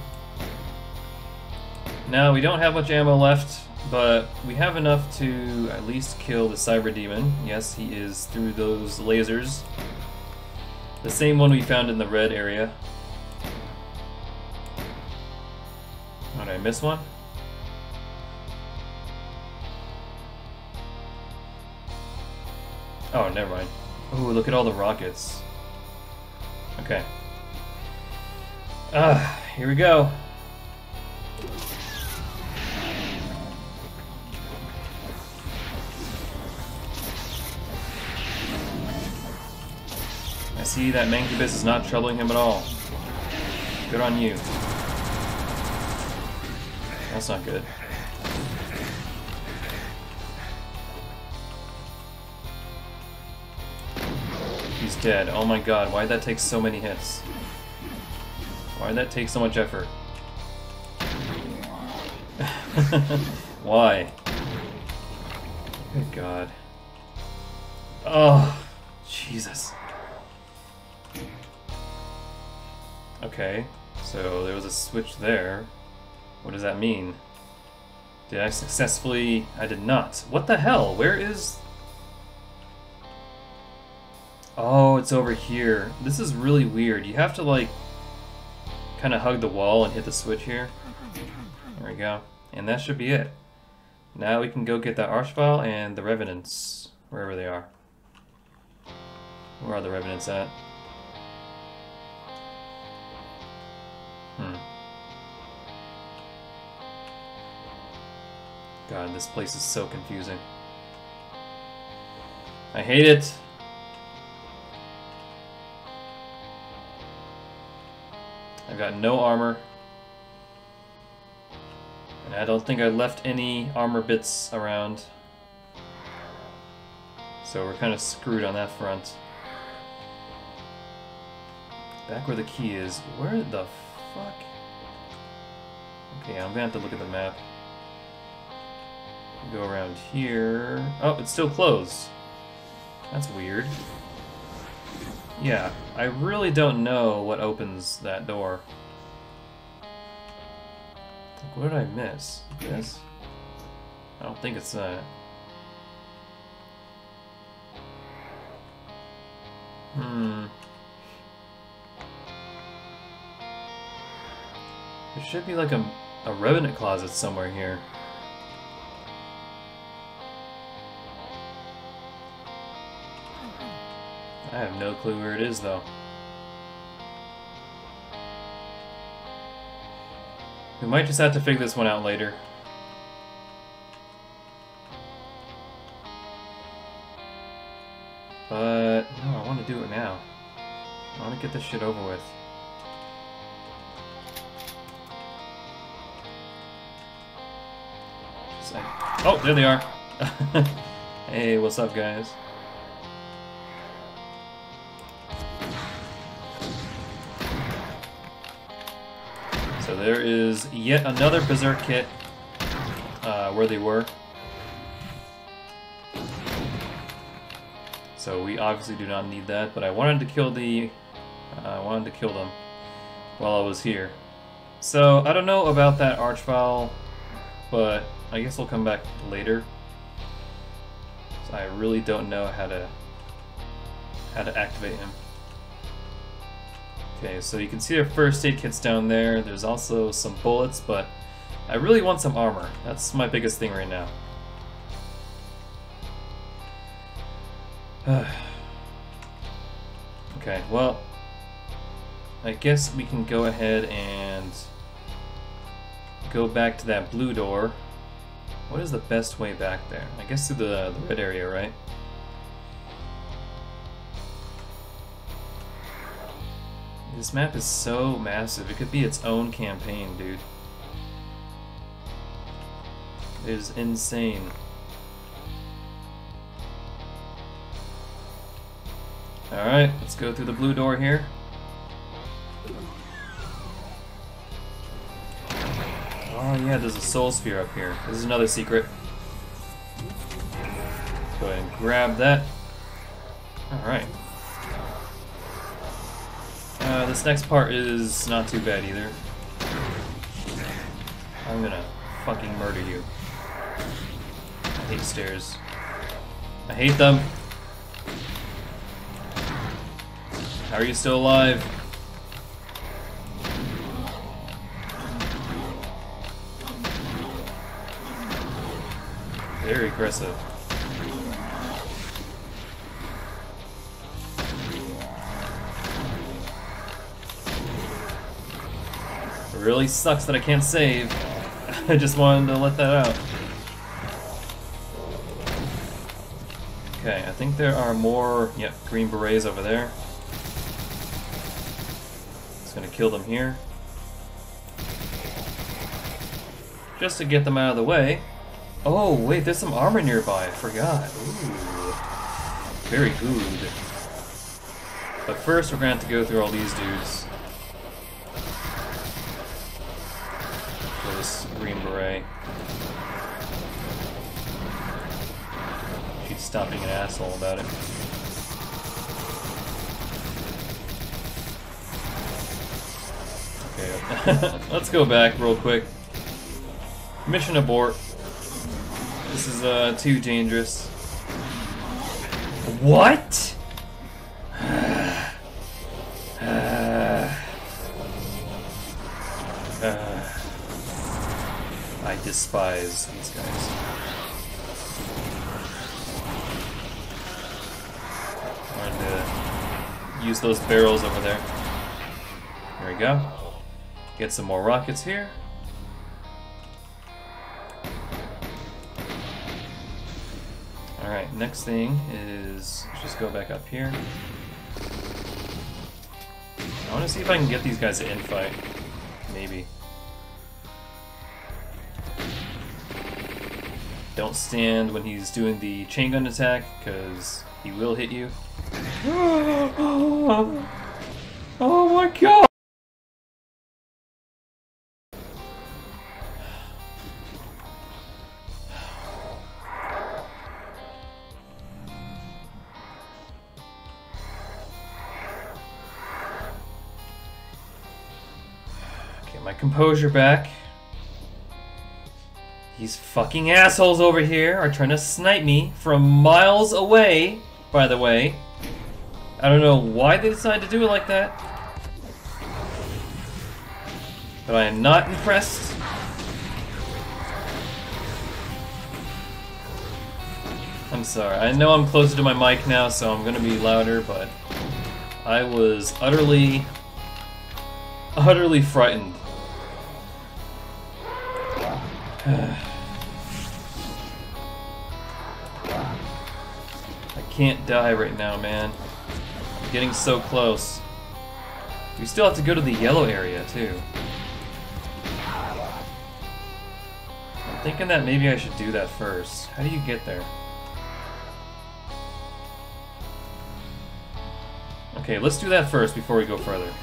Now, we don't have much ammo left, but we have enough to at least kill the Cyberdemon. Yes, he is through those lasers. The same one we found in the red area. Oh, did I miss one? Oh, never mind. Ooh, look at all the rockets. Okay. Ah, uh, here we go. I see that Mancubus is not troubling him at all. Good on you. That's not good. He's dead. Oh my god, why'd that take so many hits? Why'd that take so much effort? Why? Good god. Oh, Jesus. Okay, so there was a switch there. What does that mean? Did I successfully... I did not. What the hell? Where is... Oh, it's over here. This is really weird. You have to, like, kind of hug the wall and hit the switch here. There we go. And that should be it. Now we can go get the Arch-Vile and the Revenants, wherever they are. Where are the Revenants at? Hmm. God, this place is so confusing. I hate it! I've got no armor. And I don't think I left any armor bits around. So we're kind of screwed on that front. Back where the key is. Where the fuck? Okay, I'm gonna have to look at the map. Go around here. Oh, it's still closed. That's weird. Yeah, I really don't know what opens that door. Like, what did I miss? This? I don't think it's that. Hmm. There should be like a, a Revenant closet somewhere here. I have no clue where it is, though. We might just have to figure this one out later. But, no, I want to do it now. I want to get this shit over with. Just like... Oh, there they are! Hey, what's up, guys? So there is yet another Berserk kit uh, where they were. So we obviously do not need that, but I wanted to kill the, uh, I wanted to kill them while I was here. So I don't know about that Arch-Vile, but I guess we'll come back later. So I really don't know how to how to activate him. Okay, so you can see our first aid kit's down there. There's also some bullets, but I really want some armor. That's my biggest thing right now. Okay, well, I guess we can go ahead and go back to that blue door. What is the best way back there? I guess through the, the red area, right? This map is so massive. It could be its own campaign, dude. It is insane. Alright, let's go through the blue door here. Oh yeah, there's a soul spear up here. This is another secret. Let's go ahead and grab that. Alright. Uh, this next part is not too bad either. I'm gonna fucking murder you. I hate stairs. I hate them! How are you still alive? Very aggressive. Really sucks that I can't save. I just wanted to let that out. Okay, I think there are more, yep, Green Berets over there. Just gonna kill them here. Just to get them out of the way. Oh, wait, there's some armor nearby, I forgot. Ooh, very good. But first we're gonna have to go through all these dudes. This Green Beret. She's stopping an asshole about it. Okay, let's go back real quick. Mission abort. This is uh, too dangerous. What? Despise these guys. Trying to use those barrels over there. There we go. Get some more rockets here. Alright, next thing is just go back up here. I want to see if I can get these guys to infight. Maybe. Don't stand when he's doing the chain gun attack, because he will hit you. Oh my god! Get my composure back. These fucking assholes over here are trying to snipe me from miles away, by the way. I don't know why they decided to do it like that. But I am not impressed. I'm sorry, I know I'm closer to my mic now, so I'm gonna be louder, but I was utterly, utterly frightened. I can't die right now, man. I'm getting so close. We still have to go to the yellow area, too. I'm thinking that maybe I should do that first. How do you get there? Okay, let's do that first before we go further.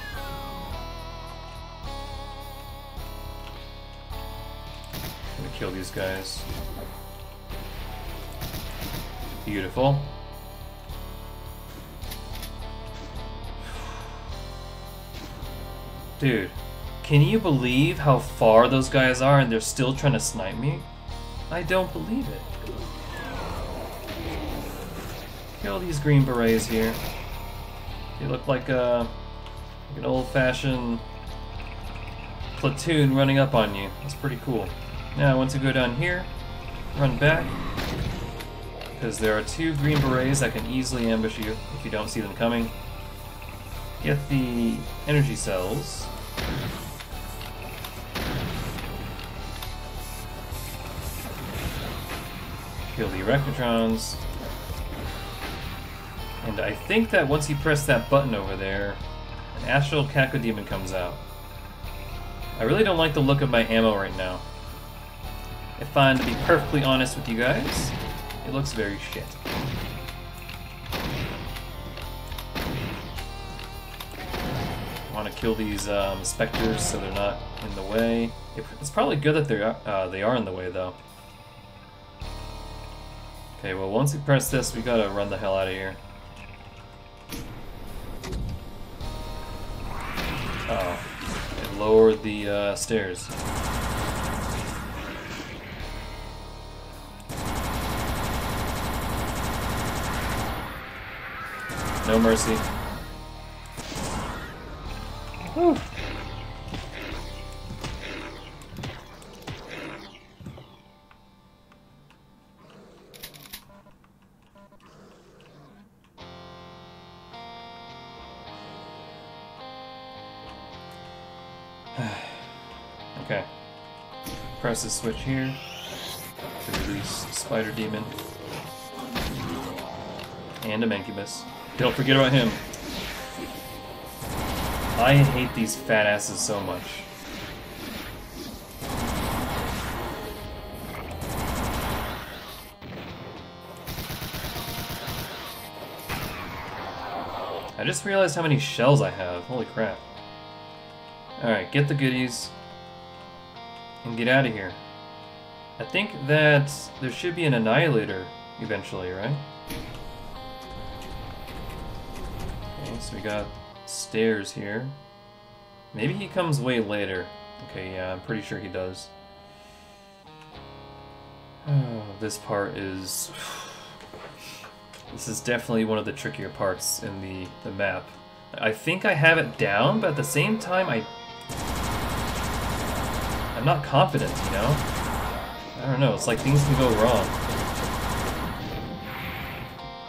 these guys. Beautiful. Dude, can you believe how far those guys are and they're still trying to snipe me? I don't believe it. Kill these Green Berets here. They look like, a, like an old-fashioned platoon running up on you. That's pretty cool. Now, once you go down here, run back. Because there are two Green Berets that can easily ambush you if you don't see them coming. Get the energy cells. Kill the Erectotrons. And I think that once you press that button over there, an Astral Cacodemon comes out. I really don't like the look of my ammo right now. I find, to be perfectly honest with you guys, it looks very shit. I want to kill these um, Specters so they're not in the way. It's probably good that they are, uh, they are in the way, though. Okay, well, once we press this, we gotta run the hell out of here. Uh oh, it lowered the uh, stairs. No mercy. Whew. Okay. Press the switch here to release Spider-Demon. And a Mancubus. Don't forget about him. I hate these fat asses so much. I just realized how many shells I have. Holy crap. Alright, get the goodies and get out of here. I think that there should be an Annihilator eventually, right? So we got stairs here. Maybe he comes way later. Okay, yeah, I'm pretty sure he does. Oh, this part is... This is definitely one of the trickier parts in the, the map. I think I have it down, but at the same time, I... I'm not confident, you know? I don't know, it's like things can go wrong.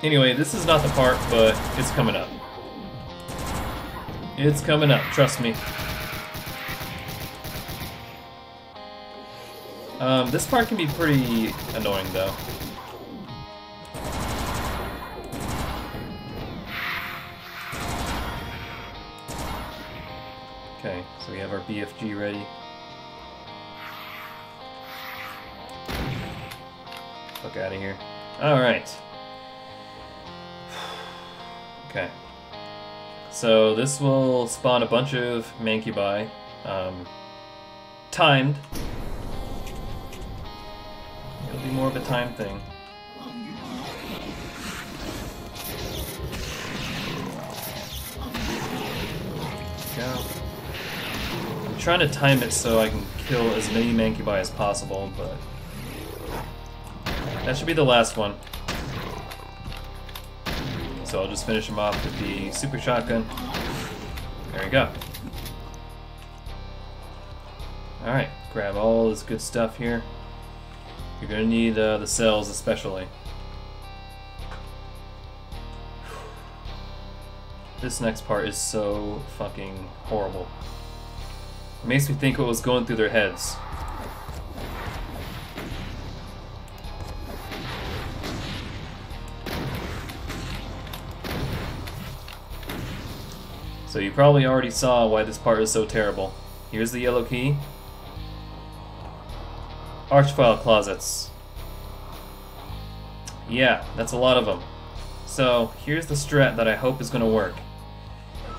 Anyway, this is not the part, but it's coming up. It's coming up, trust me. Um, this part can be pretty annoying, though. Okay, so we have our B F G ready. Fuck out of here. Alright. Okay. So this will spawn a bunch of Mancubi, um, timed. It'll be more of a time thing. There we go. I'm trying to time it so I can kill as many Mancubi as possible, but that should be the last one. So I'll just finish him off with the super shotgun. There we go. Alright, grab all this good stuff here. You're gonna need uh, the cells especially. This next part is so fucking horrible. It makes me think what was going through their heads. So you probably already saw why this part is so terrible. Here's the yellow key. Arch-Vile closets. Yeah, that's a lot of them. So here's the strat that I hope is going to work.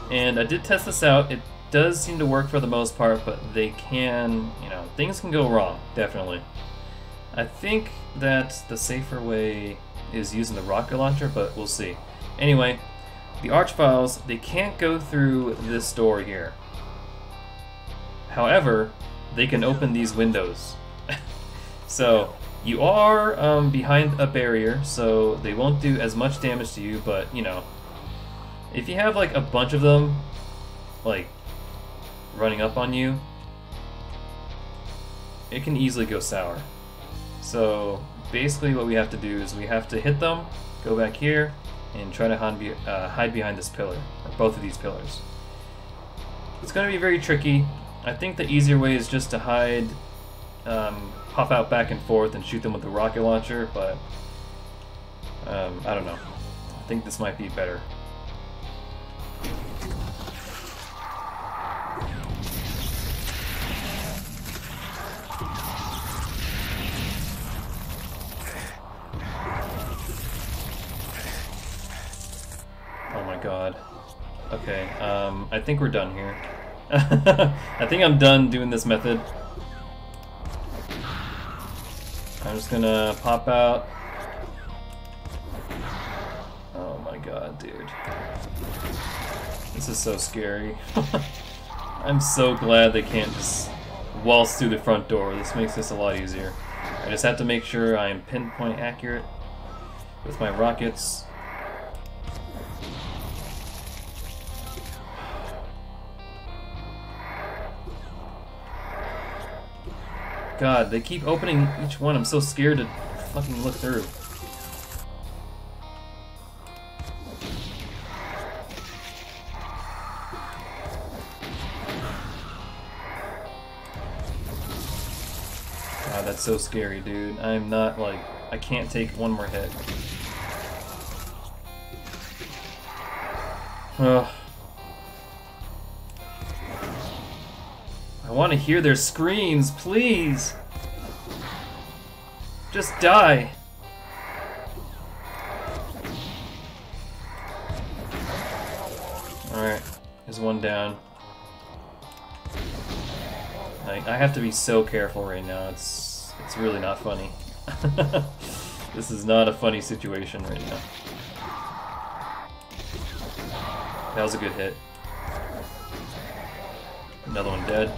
And I did test this out. It does seem to work for the most part, but they can, you know, things can go wrong, definitely. I think that the safer way is using the rocket launcher, but we'll see. Anyway, the Arch-Viles, they can't go through this door here. However, they can open these windows. So, you are um, behind a barrier, so they won't do as much damage to you, but, you know, if you have, like, a bunch of them, like, running up on you, it can easily go sour. So, basically what we have to do is we have to hit them, go back here, and try to hide, be uh, hide behind this pillar, or both of these pillars. It's going to be very tricky. I think the easier way is just to hide, um, pop out back and forth and shoot them with the rocket launcher, but um, I don't know. I think this might be better. Oh my god. Okay, um, I think we're done here. I think I'm done doing this method. I'm just gonna pop out. Oh my god, dude. This is so scary. I'm so glad they can't just waltz through the front door. This makes this a lot easier. I just have to make sure I am pinpoint accurate with my rockets. God, they keep opening each one. I'm so scared to fucking look through. God, that's so scary, dude. I'm not, like, I can't take one more hit. Ugh. I want to hear their screams, please! Just die! Alright, there's one down. Like, I have to be so careful right now, it's, it's really not funny. This is not a funny situation right now. That was a good hit. Another one dead.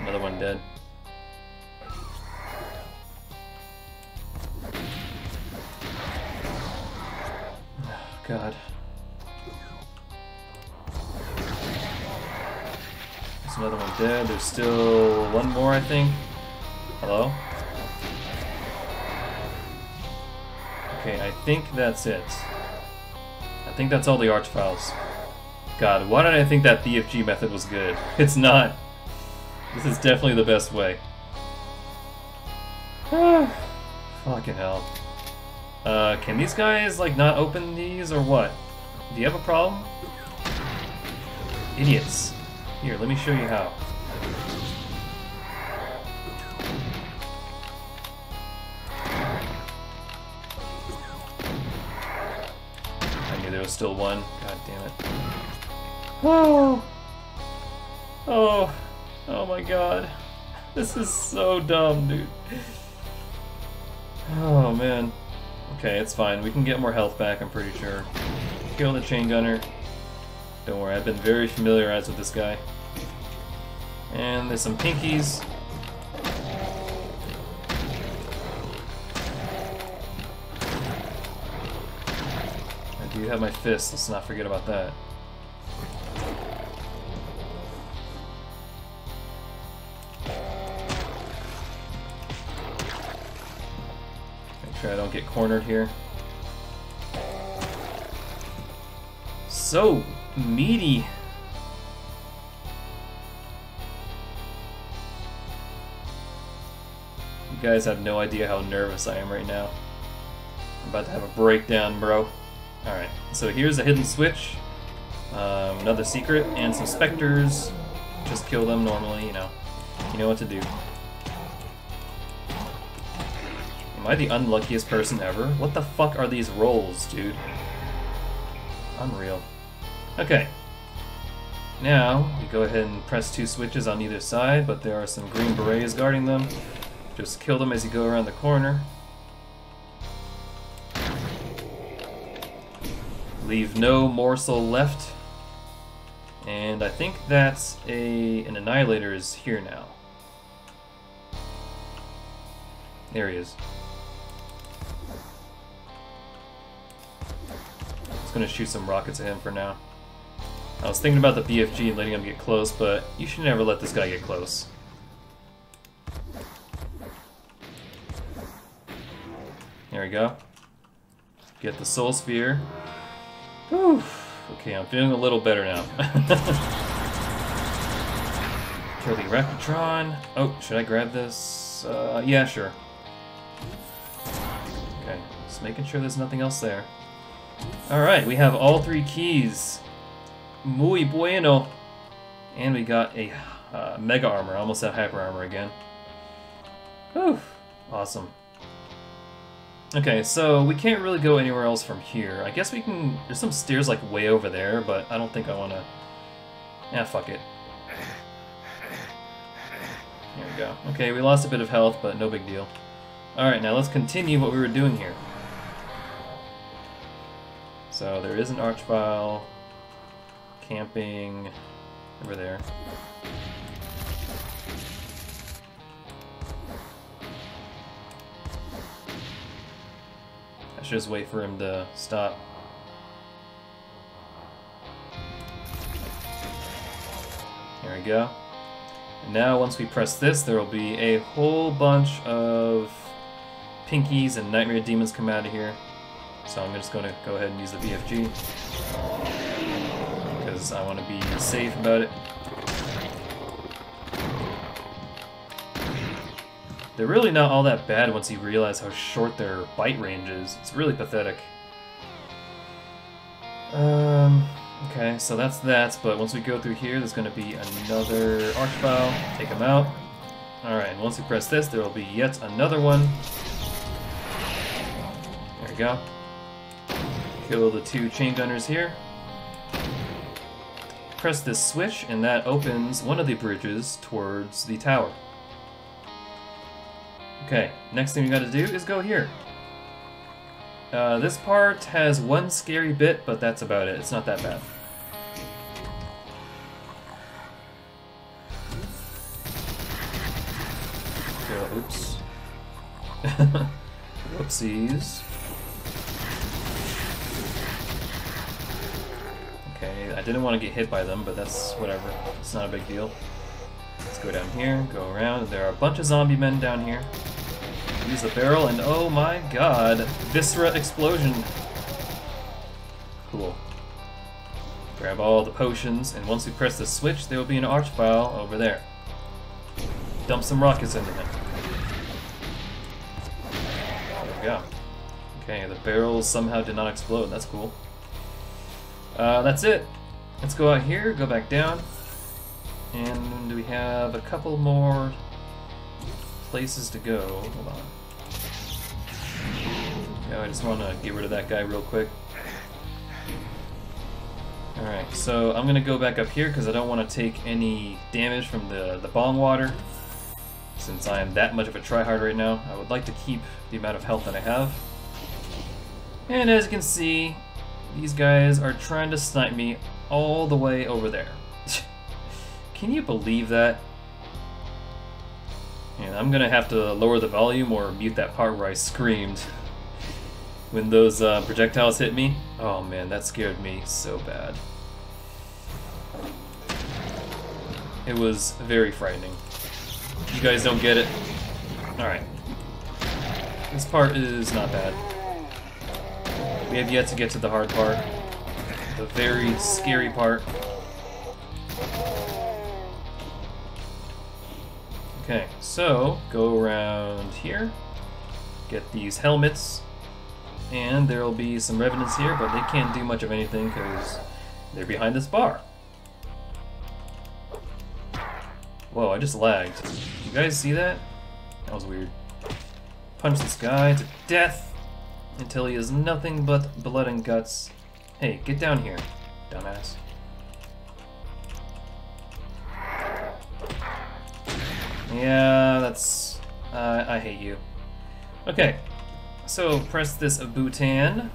Another one dead. Oh, God. There's another one dead. There's still one more, I think. Hello? Okay, I think that's it. I think that's all the Arch-Viles. God, why did I think that B F G method was good? It's not. This is definitely the best way. Fucking hell. Uh, can these guys, like, not open these or what? Do you have a problem? Idiots. Here, let me show you how. I knew there was still one. God damn it. Oh! Oh! Oh my god. This is so dumb, dude. Oh, man. Okay, it's fine. We can get more health back, I'm pretty sure. Kill the chain gunner. Don't worry, I've been very familiarized with this guy. And there's some pinkies. I do have my fist, let's not forget about that. I don't get cornered here. So meaty. You guys have no idea how nervous I am right now. I'm about to have a breakdown, bro. Alright, so here's a hidden switch. Um, another secret and some specters. Just kill them normally, you know. You know what to do. Am I the unluckiest person ever? What the fuck are these rolls, dude? Unreal. Okay. Now, we go ahead and press two switches on either side, but there are some green berets guarding them. Just kill them as you go around the corner. Leave no morsel left. And I think that's a... an Annihilator is here now. There he is. I'm just gonna shoot some rockets at him for now. I was thinking about the B F G and letting him get close, but you should never let this guy get close. There we go. Get the soul spear. Whew. Okay, I'm feeling a little better now. Kill the Erectotron. Oh, should I grab this? Uh, yeah, sure. Okay, just making sure there's nothing else there. Alright, we have all three keys. Muy bueno. And we got a uh, Mega Armor. Almost at Hyper Armor again. Whew. Awesome. Okay, so we can't really go anywhere else from here. I guess we can... There's some stairs, like, way over there, but I don't think I want to... Ah, fuck it. There we go. Okay, we lost a bit of health, but no big deal. Alright, now let's continue what we were doing here. So, there is an Arch-Vile... camping... over there. I should just wait for him to stop. There we go. And now once we press this, there will be a whole bunch of pinkies and nightmare demons come out of here. So I'm just going to go ahead and use the B F G. Because I want to be safe about it. They're really not all that bad once you realize how short their bite range is. It's really pathetic. Um, okay, so that's that, but once we go through here, there's going to be another Arch-Vile. Take him out. Alright, and once we press this, there will be yet another one. There we go. Kill the two chain gunners here. Press this switch, and that opens one of the bridges towards the tower. Okay, next thing we gotta do is go here. Uh, this part has one scary bit, but that's about it. It's not that bad. Go, oops. Whoopsies. Okay, I didn't want to get hit by them, but that's whatever. It's not a big deal. Let's go down here, go around. There are a bunch of zombie men down here. Use the barrel, and oh my god, viscera explosion. Cool. Grab all the potions, and once we press the switch, there will be an Arch-Vile over there. Dump some rockets into him. There we go. Okay, the barrels somehow did not explode, that's cool. Uh, that's it. Let's go out here, go back down. And do we have a couple more places to go? Hold on. Yeah, I just want to get rid of that guy real quick. Alright, so I'm going to go back up here because I don't want to take any damage from the, the bomb water. Since I am that much of a tryhard right now, I would like to keep the amount of health that I have. And as you can see, these guys are trying to snipe me all the way over there. Can you believe that? And I'm gonna have to lower the volume or mute that part where I screamed when those uh, projectiles hit me. Oh man, that scared me so bad. It was very frightening. You guys don't get it? Alright. This part is not bad. We have yet to get to the hard part. The very scary part. Okay, so go around here, get these helmets, and there will be some revenants here, but they can't do much of anything because they're behind this bar. Whoa, I just lagged. You guys see that? That was weird. Punch this guy to death until he is nothing but blood and guts. Hey, get down here, dumbass. Yeah, that's Uh, I hate you. Okay, so press this Abutan.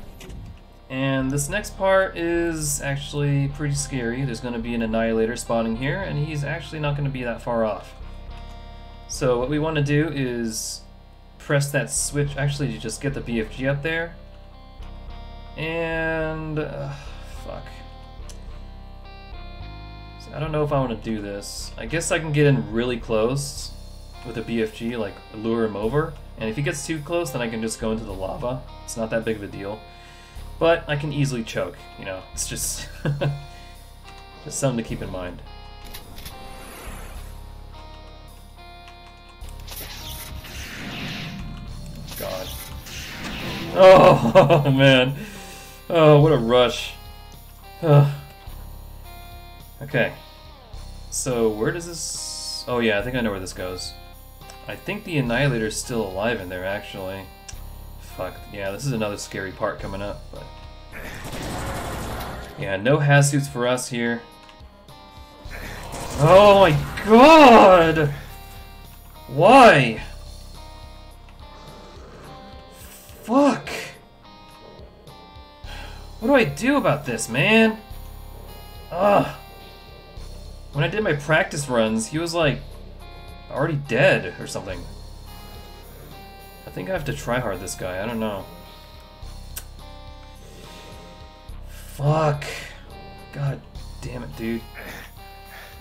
And this next part is actually pretty scary. There's going to be an Annihilator spawning here, and he's actually not going to be that far off. So what we want to do is press that switch. Actually, you just get the B F G up there. And... Uh, fuck. So I don't know if I want to do this. I guess I can get in really close with a B F G, like lure him over. And if he gets too close, then I can just go into the lava. It's not that big of a deal. But I can easily choke, you know, it's just just something to keep in mind. God. Oh, oh man. Oh, what a rush. Oh. Okay. So where does this... Oh yeah, I think I know where this goes. I think the Annihilator is still alive in there, actually. Fuck, yeah, this is another scary part coming up, but... Yeah, no hazsuits for us here. Oh my god! Why? Fuck! What do I do about this, man? Ugh. When I did my practice runs, he was like... already dead or something. I think I have to tryhard this guy, I don't know. Fuck. God damn it, dude.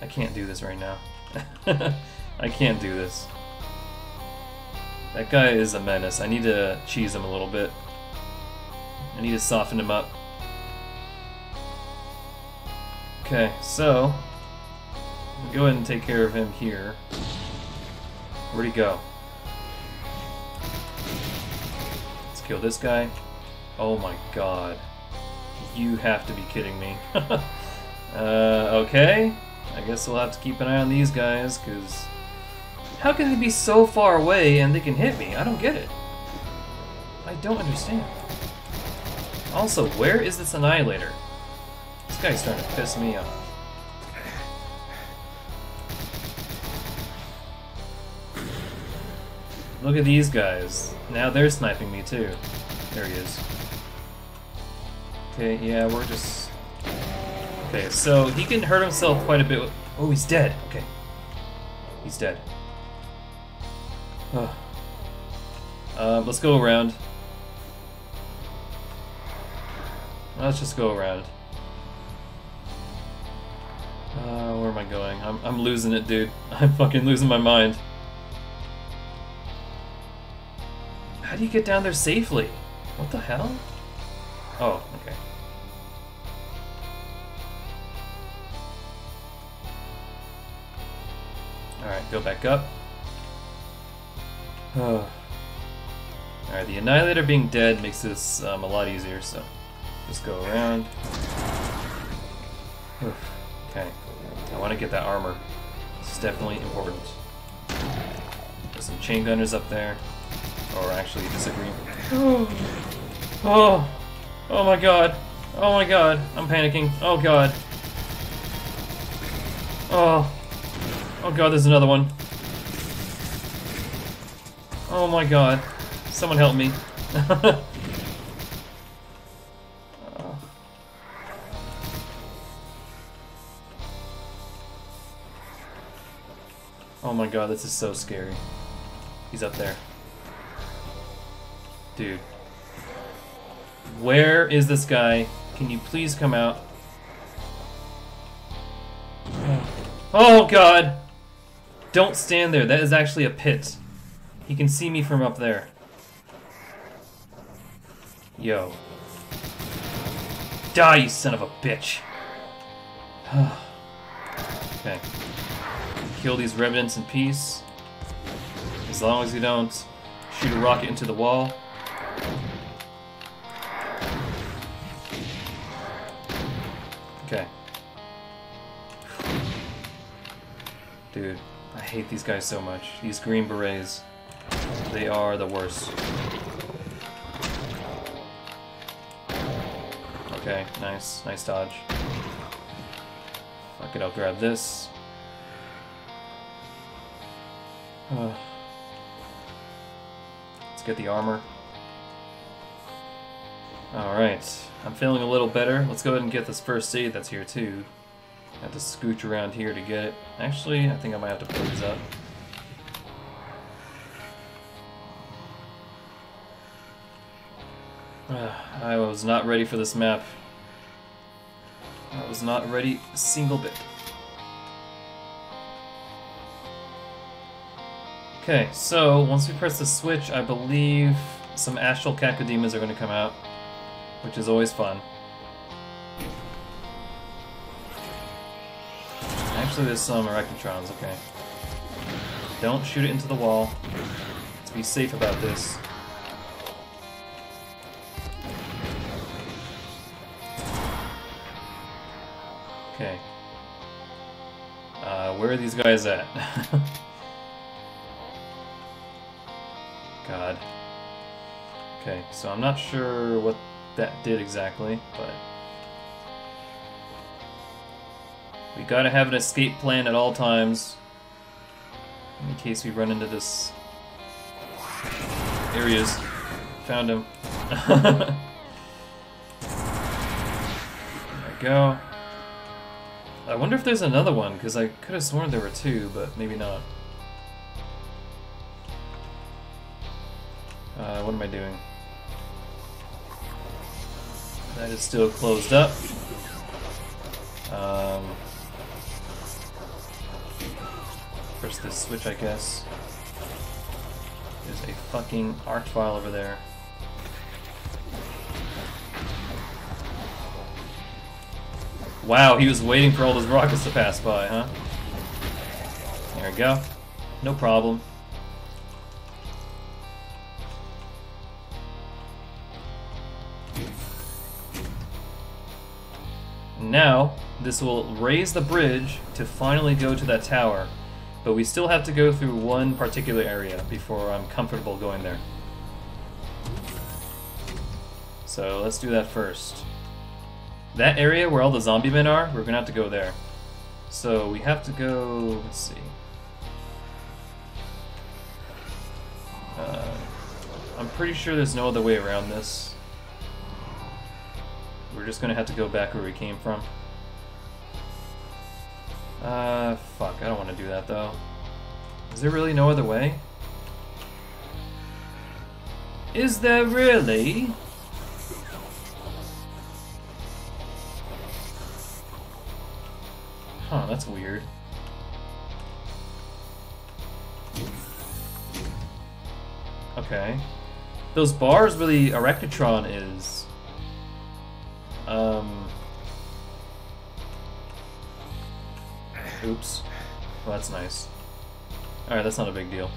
I can't do this right now. I can't do this. That guy is a menace. I need to cheese him a little bit. I need to soften him up. Okay, so... I'll go ahead and take care of him here. Where'd he go? Kill this guy. Oh my god. You have to be kidding me. uh, okay. I guess we'll have to keep an eye on these guys, because... How can they be so far away and they can hit me? I don't get it. I don't understand. Also, where is this Annihilator? This guy's starting to piss me off. Look at these guys. Now they're sniping me too. There he is. Okay, yeah, we're just... Okay, so he can hurt himself quite a bit with... Oh, he's dead! Okay. He's dead. Oh. Uh, let's go around. Let's just go around. Uh, where am I going? I'm, I'm losing it, dude. I'm fucking losing my mind. How do you get down there safely? What the hell? Oh, okay. Alright, go back up. Oh. Alright, the Annihilator being dead makes this um, a lot easier, so just go around. Oof. Okay, I want to get that armor. This is definitely important. There's some chain gunners up there. Or actually disagree. Oh. Oh. Oh my god. Oh my god. I'm panicking. Oh god. Oh. Oh god, there's another one. Oh my god. Someone help me. Oh. Oh my god, this is so scary. He's up there. Dude. Where is this guy? Can you please come out? Oh god! Don't stand there, that is actually a pit. He can see me from up there. Yo. Die, you son of a bitch! Okay. Kill these revenants in peace. As long as you don't shoot a rocket into the wall. Okay. Dude, I hate these guys so much. These Green Berets. They are the worst. Okay, nice. Nice dodge. Fuck it, I'll grab this. Uh, get the armor. Alright, I'm feeling a little better. Let's go ahead and get this first seed that's here too. I have to scooch around here to get it. Actually, I think I might have to put these up. Uh, I was not ready for this map. I was not ready a single bit. Okay, so once we press the switch, I believe some Astral Cacodemons are going to come out, which is always fun. Actually, there's some Arachnotrons, okay. Don't shoot it into the wall. Let's be safe about this. Okay. Uh, where are these guys at? God. Okay, so I'm not sure what that did exactly, but we gotta have an escape plan at all times in case we run into this. There he is. Found him. There we go. I wonder if there's another one, because I could have sworn there were two, but maybe not. Uh, what am I doing? That is still closed up. Um, press this switch, I guess. There's a fucking Arch-Vile over there. Wow, he was waiting for all those rockets to pass by, huh? There we go. No problem. Now, this will raise the bridge to finally go to that tower, but we still have to go through one particular area before I'm comfortable going there. So let's do that first. That area where all the zombie men are, we're gonna have to go there. So we have to go, let's see. Uh, I'm pretty sure there's no other way around this. We're just gonna have to go back where we came from. Uh, fuck, I don't want to do that though. Is there really no other way? Is there really? Huh, that's weird. Okay. Those bars where the Erectotron is. Um. Oops. Well, that's nice. Alright, that's not a big deal.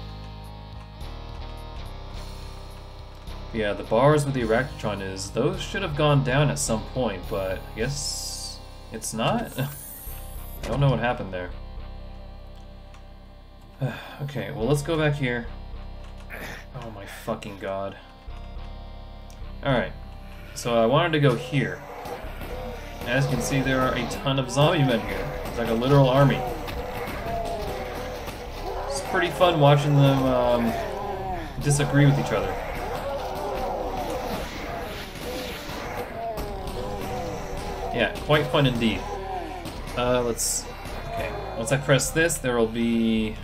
Yeah, the bars with the Arachnotron is, those should have gone down at some point, but I guess it's not? I don't know what happened there. Okay, well, let's go back here. Oh my fucking god. Alright. So I wanted to go here. As you can see, there are a ton of zombie men here. It's like a literal army. It's pretty fun watching them um, disagree with each other. Yeah, quite fun indeed. Uh, let's... Okay, once I press this, there will be...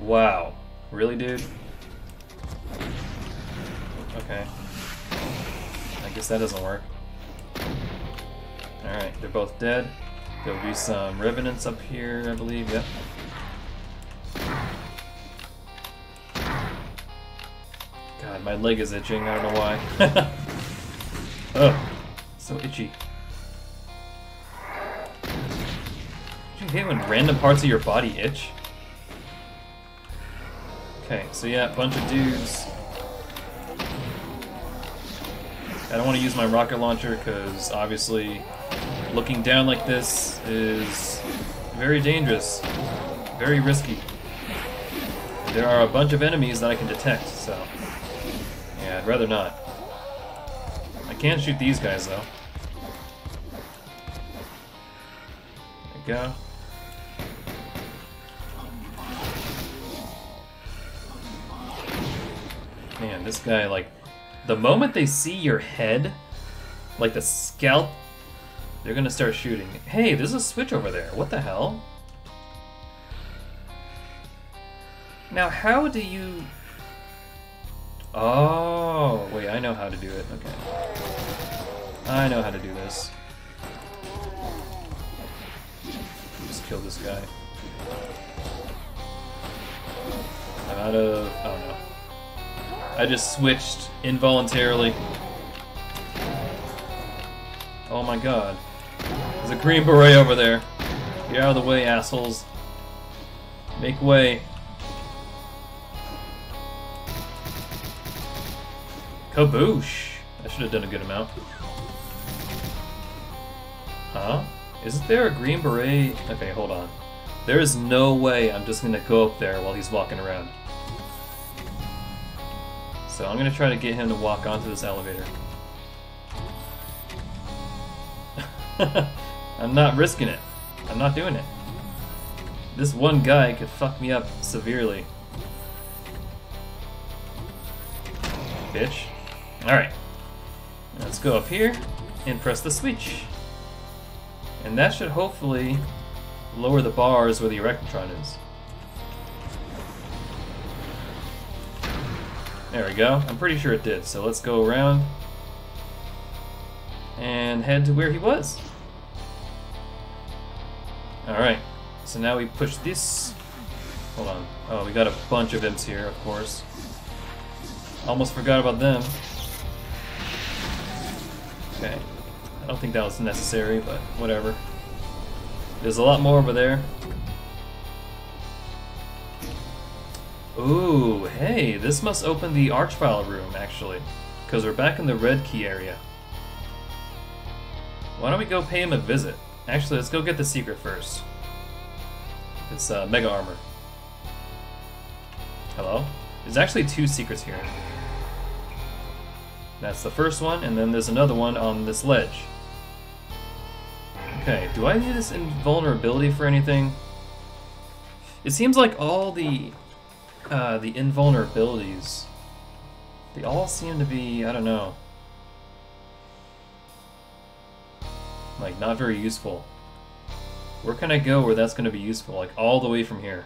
Wow. Really, dude? Okay. Guess that doesn't work. Alright, they're both dead. There'll be some revenants up here, I believe, yep. God, my leg is itching, I don't know why. Oh, so itchy. Do you hate when random parts of your body itch? Okay, so yeah, bunch of dudes. I don't want to use my rocket launcher because obviously looking down like this is very dangerous, very risky. There are a bunch of enemies that I can detect, so yeah, I'd rather not. I can shoot these guys though. There we go. Man, this guy, like, the moment they see your head, like the scalp, they're gonna start shooting. Hey, there's a switch over there. What the hell? Now, how do you... Oh, wait, I know how to do it. Okay. I know how to do this. Just kill this guy. I'm out of... Oh, no. I just switched involuntarily. Oh my god. There's a Green Beret over there. Get out of the way, assholes. Make way. Kaboosh! I should have done a good amount. Huh? Isn't there a Green Beret? Okay, hold on. There is no way I'm just gonna go up there while he's walking around. So I'm gonna try to get him to walk onto this elevator. I'm not risking it. I'm not doing it. This one guy could fuck me up severely. Bitch. Alright, let's go up here and press the switch. And that should hopefully lower the bars where the Erectotron is. There we go. I'm pretty sure it did, so let's go around and head to where he was. Alright, so now we push this. Hold on. Oh, we got a bunch of imps here, of course. Almost forgot about them. Okay. I don't think that was necessary, but whatever. There's a lot more over there. Ooh, hey, this must open the Arch-Vile room, actually. Because we're back in the red key area. Why don't we go pay him a visit? Actually, let's go get the secret first. It's uh, Mega Armor. Hello? There's actually two secrets here. That's the first one, and then there's another one on this ledge. Okay, do I need this invulnerability for anything? It seems like all the uh, the invulnerabilities, they all seem to be, I don't know, like not very useful. Where can I go where that's going to be useful? Like all the way from here.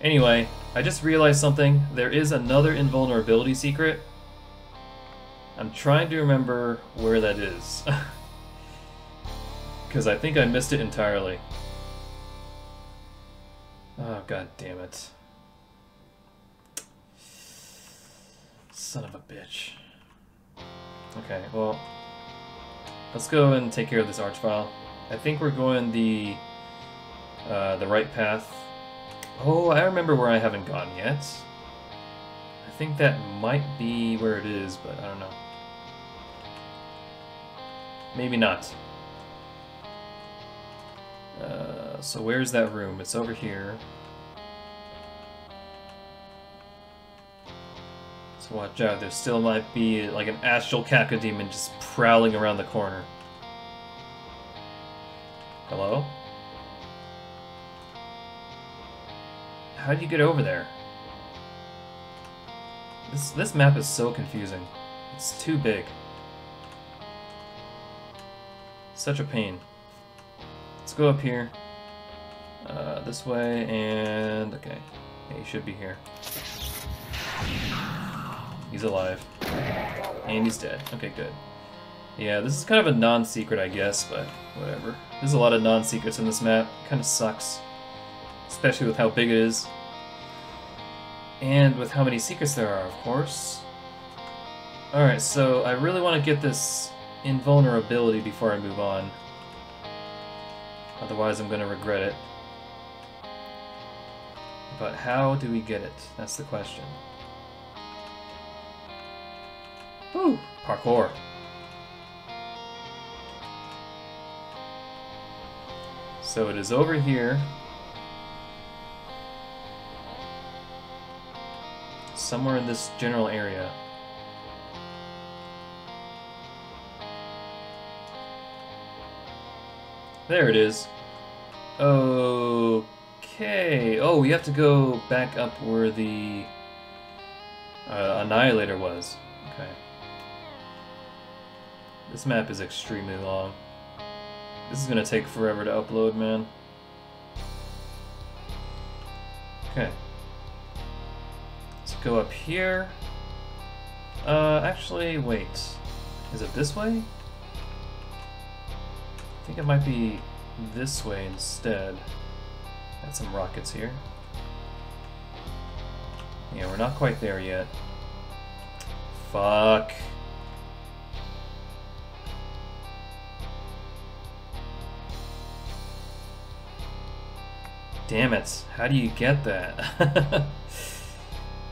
Anyway, I just realized something. There is another invulnerability secret. I'm trying to remember where that is. Because I think I missed it entirely. Oh, god damn it. Son of a bitch. Okay, well, let's go and take care of this Arch-Vile. I think we're going the, uh, the right path. Oh, I remember where I haven't gone yet. I think that might be where it is, but I don't know. Maybe not. Uh, so where's that room? It's over here. So watch out, there still might be like an Astral Cacodemon just prowling around the corner. Hello? How do you get over there? This this map is so confusing. It's too big. Such a pain. Let's go up here. Uh, this way and okay. Yeah, he should be here. He's alive. And he's dead. Okay, good. Yeah, this is kind of a non-secret, I guess, but whatever. There's a lot of non-secrets in this map. It kind of sucks. Especially with how big it is. And with how many secrets there are, of course. Alright, so I really want to get this invulnerability before I move on. Otherwise I'm going to regret it. But how do we get it? That's the question. Woo! Parkour! So it is over here. Somewhere in this general area. There it is. Okay. Oh, we have to go back up where the Uh, Annihilator was. Okay. This map is extremely long. This is gonna take forever to upload, man. Okay. Let's go up here. Uh, actually, wait. Is it this way? I think it might be this way instead. Got some rockets here. Yeah, we're not quite there yet. Fuck. Damn it. How do you get that?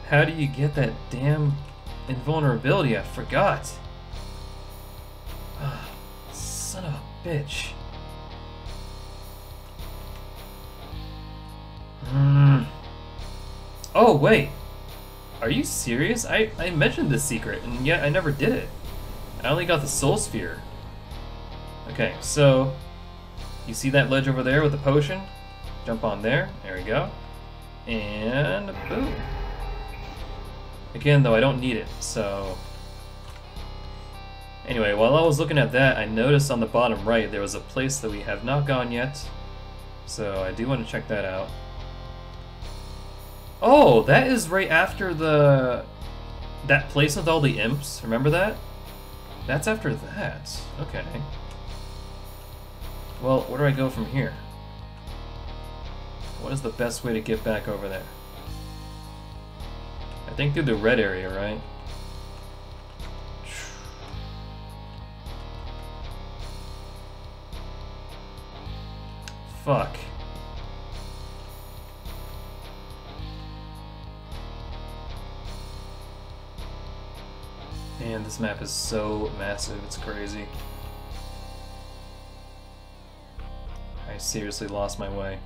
How do you get that damn invulnerability? I forgot. Oh, son of a bitch. Mm. Oh, wait. Are you serious? I, I mentioned this secret, and yet I never did it. I only got the soul spear. Okay, so you see that ledge over there with the potion? Jump on there, there we go. And boom. Again, though, I don't need it, so. Anyway, while I was looking at that, I noticed on the bottom right there was a place that we have not gone yet. So I do want to check that out. Oh, that is right after the... that place with all the imps, remember that? That's after that, okay. Well, where do I go from here? What is the best way to get back over there? I think through the red area, right? Fuck. Man, this map is so massive, it's crazy. I seriously lost my way.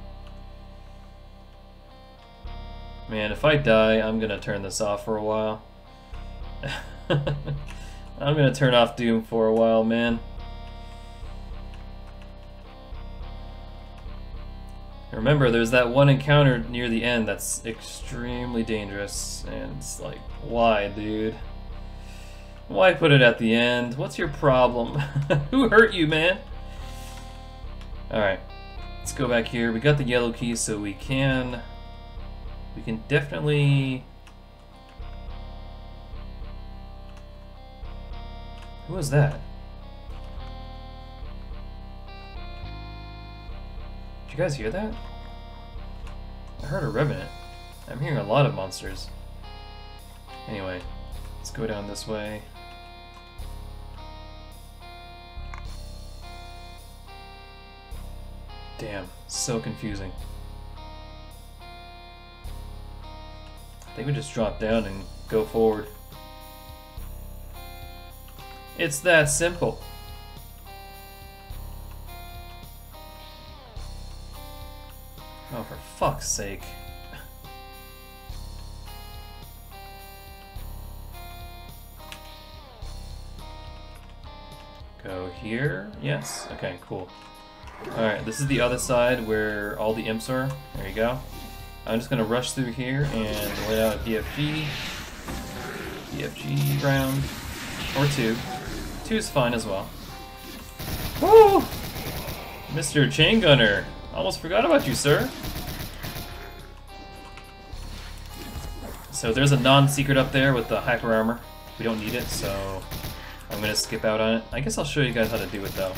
Man, if I die, I'm gonna turn this off for a while. I'm gonna turn off Doom for a while, man. Remember, there's that one encounter near the end that's extremely dangerous, and it's like, why, dude? Why put it at the end? What's your problem? Who hurt you, man? Alright, let's go back here. We got the yellow key, so we can... we can definitely... Who was that? Did you guys hear that? I heard a revenant. I'm hearing a lot of monsters. Anyway, let's go down this way. Damn, so confusing. I think we just drop down and go forward. It's that simple. Oh, for fuck's sake. Go here? Yes? Okay, cool. Alright, this is the other side where all the imps are. There you go. I'm just gonna rush through here and lay out a B F G. B F G round. Or two. Two is fine as well. Woo! Mister Chain Gunner! Almost forgot about you, sir. So there's a non-secret up there with the hyper armor. We don't need it, so I'm gonna skip out on it. I guess I'll show you guys how to do it though.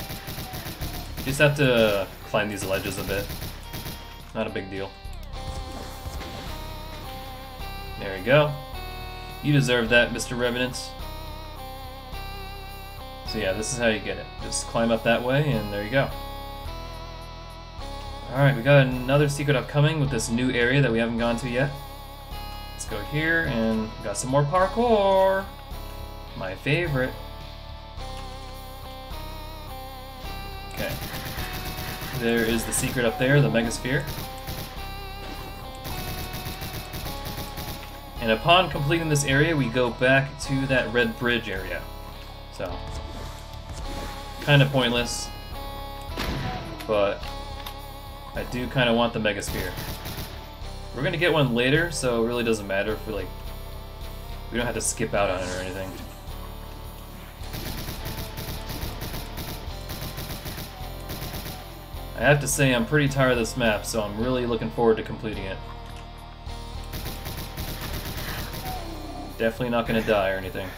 You just have to climb these ledges a bit. Not a big deal. There you go. You deserve that, Mister Revenant. So yeah, this is how you get it. Just climb up that way, and there you go. Alright, we got another secret upcoming with this new area that we haven't gone to yet. Let's go here, and we got some more parkour! My favorite. Okay. There is the secret up there, the Megasphere. And upon completing this area, we go back to that red bridge area. So, kind of pointless, but I do kind of want the Mega Sphere. We're gonna get one later, so it really doesn't matter if we like We don't have to skip out on it or anything. I have to say I'm pretty tired of this map, so I'm really looking forward to completing it. Definitely not gonna die or anything.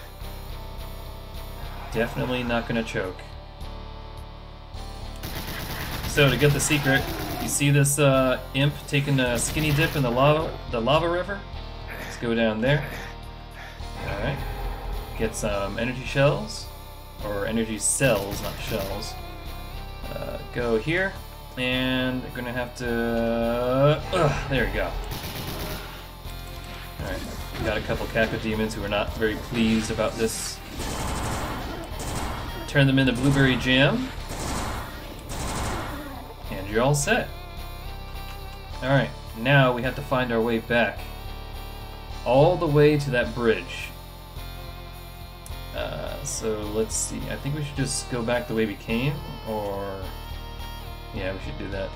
Definitely not gonna choke. So to get the secret, you see this uh, imp taking a skinny dip in the lava, the lava river? Let's go down there. Alright. Get some energy shells. Or energy cells, not shells. Uh, go here. And we're gonna have to... Ugh, there we go. Alright. We got a couple cacodemons who are not very pleased about this. Turn them into blueberry jam. And you're all set. Alright. Now we have to find our way back. All the way to that bridge. Uh, so let's see. I think we should just go back the way we came, or yeah, we should do that.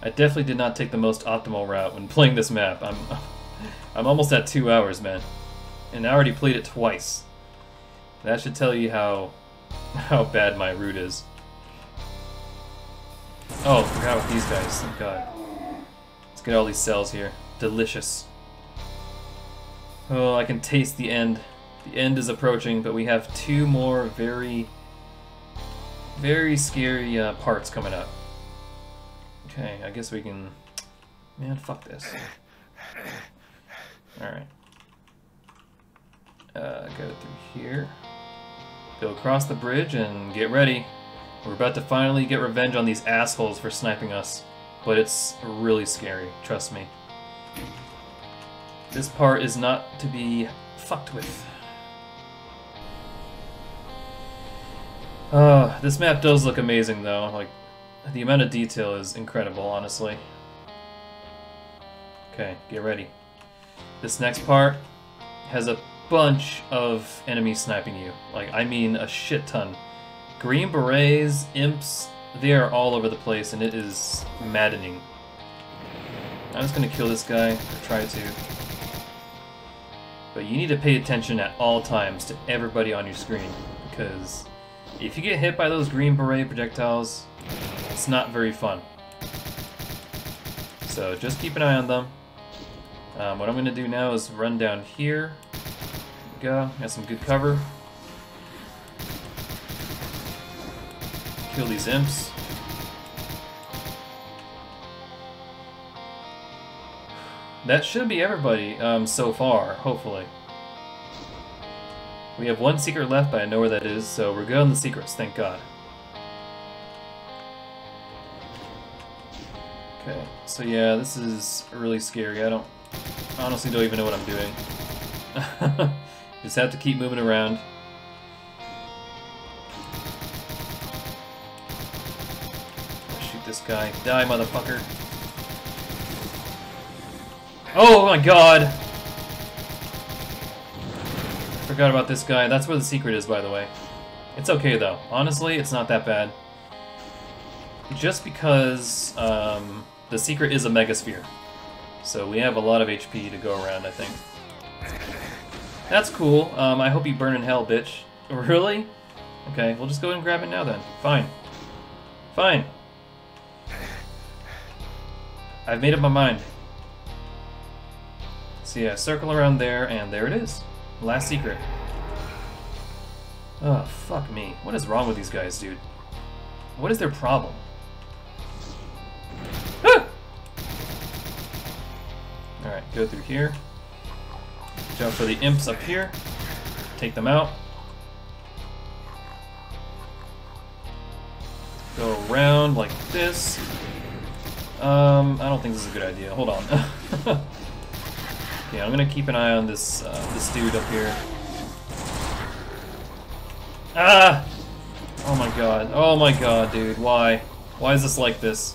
I definitely did not take the most optimal route when playing this map. I'm, I'm almost at two hours, man, and I already played it twice. That should tell you how, how bad my route is. Oh, forgot about these guys. Thank God. Let's get all these cells here. Delicious. Oh, I can taste the end. The end is approaching, but we have two more very, very scary uh, parts coming up. Okay, I guess we can... Man, fuck this. Alright. Uh, go through here. Go across the bridge and get ready. We're about to finally get revenge on these assholes for sniping us. But it's really scary, trust me. This part is not to be fucked with. Uh, this map does look amazing though, like, the amount of detail is incredible, honestly. Okay, get ready. This next part has a bunch of enemies sniping you. Like, I mean a shit ton. Green Berets, imps, they are all over the place and it is maddening. I'm just gonna kill this guy, or try to. But you need to pay attention at all times to everybody on your screen, because if you get hit by those green beret projectiles, it's not very fun. So just keep an eye on them. Um, what I'm going to do now is run down here. There we go, got some good cover. Kill these imps. That should be everybody um, so far, hopefully. We have one secret left, but I know where that is, so we're good on the secrets, thank God. Okay, so yeah, this is really scary. I don't, honestly don't even know what I'm doing. Just have to keep moving around. Shoot this guy. Die, motherfucker. Oh my God! Forgot about this guy. That's where the secret is, by the way. It's okay though. Honestly, it's not that bad. Just because um, the secret is a megasphere, so we have a lot of H P to go around. I think that's cool. Um, I hope you burn in hell, bitch. Really? Okay, we'll just go ahead and grab it now then. Fine. Fine. I've made up my mind. So yeah, circle around there, and there it is. Last secret. Oh, fuck me. What is wrong with these guys, dude? What is their problem? Ah! Alright, go through here. Jump for the imps up here. Take them out. Go around like this. Um, I don't think this is a good idea. Hold on. Yeah, I'm gonna keep an eye on this uh, this dude up here. Ah! Oh my God! Oh my God, dude! Why? Why is this like this?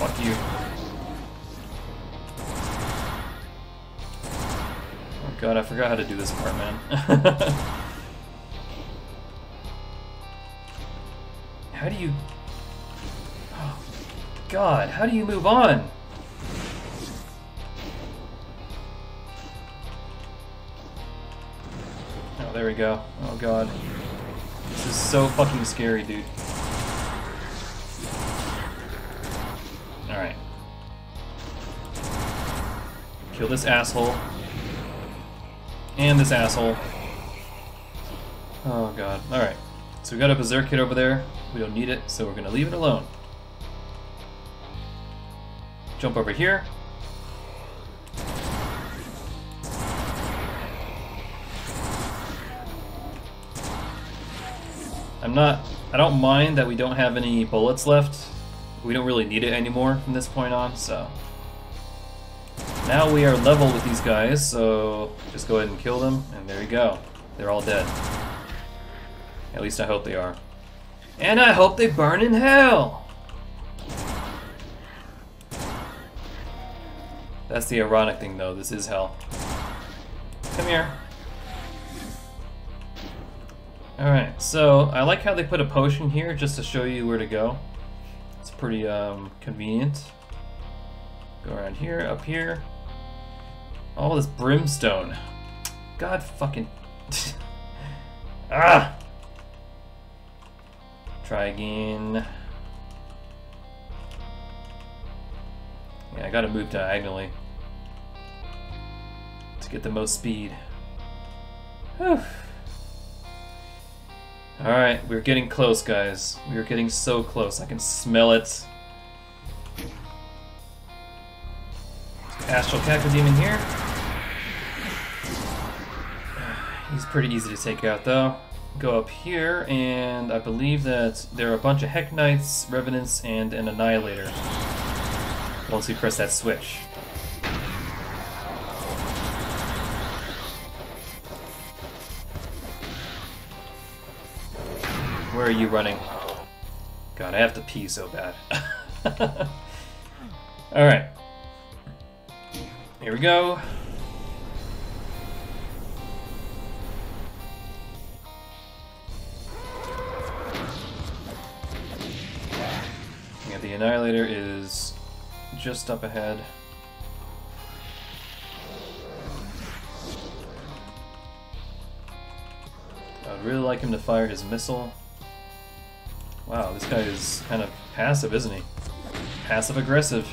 Fuck you! Oh God, I forgot how to do this part, man. How do you... Oh, God, how do you move on? Oh, there we go. Oh, God. This is so fucking scary, dude. Alright. Kill this asshole. And this asshole. Oh, God. Alright. So we got a Berserk kit over there. We don't need it, so we're gonna leave it alone. Jump over here. I'm not... I don't mind that we don't have any bullets left. We don't really need it anymore from this point on, so... Now we are level with these guys, so... Just go ahead and kill them, and there you go. They're all dead. At least I hope they are. And I hope they burn in hell! That's the ironic thing, though. This is hell. Come here. Alright, so I like how they put a potion here just to show you where to go. It's pretty um, convenient. Go around here, up here. All this brimstone. God fucking... Ah! Try again. Yeah, I gotta move diagonally to get the most speed. Whew. Alright, we're getting close, guys. We are getting so close. I can smell it. Astral Cacodemon here. He's pretty easy to take out, though. Go up here, and I believe that there are a bunch of Heck Knights, Revenants, and an Annihilator. Once we press that switch. Where are you running? God, I have to pee so bad. Alright. Here we go. Yeah, the Annihilator is just up ahead. I would really like him to fire his missile. Wow, this guy is kind of passive, isn't he? Passive-aggressive.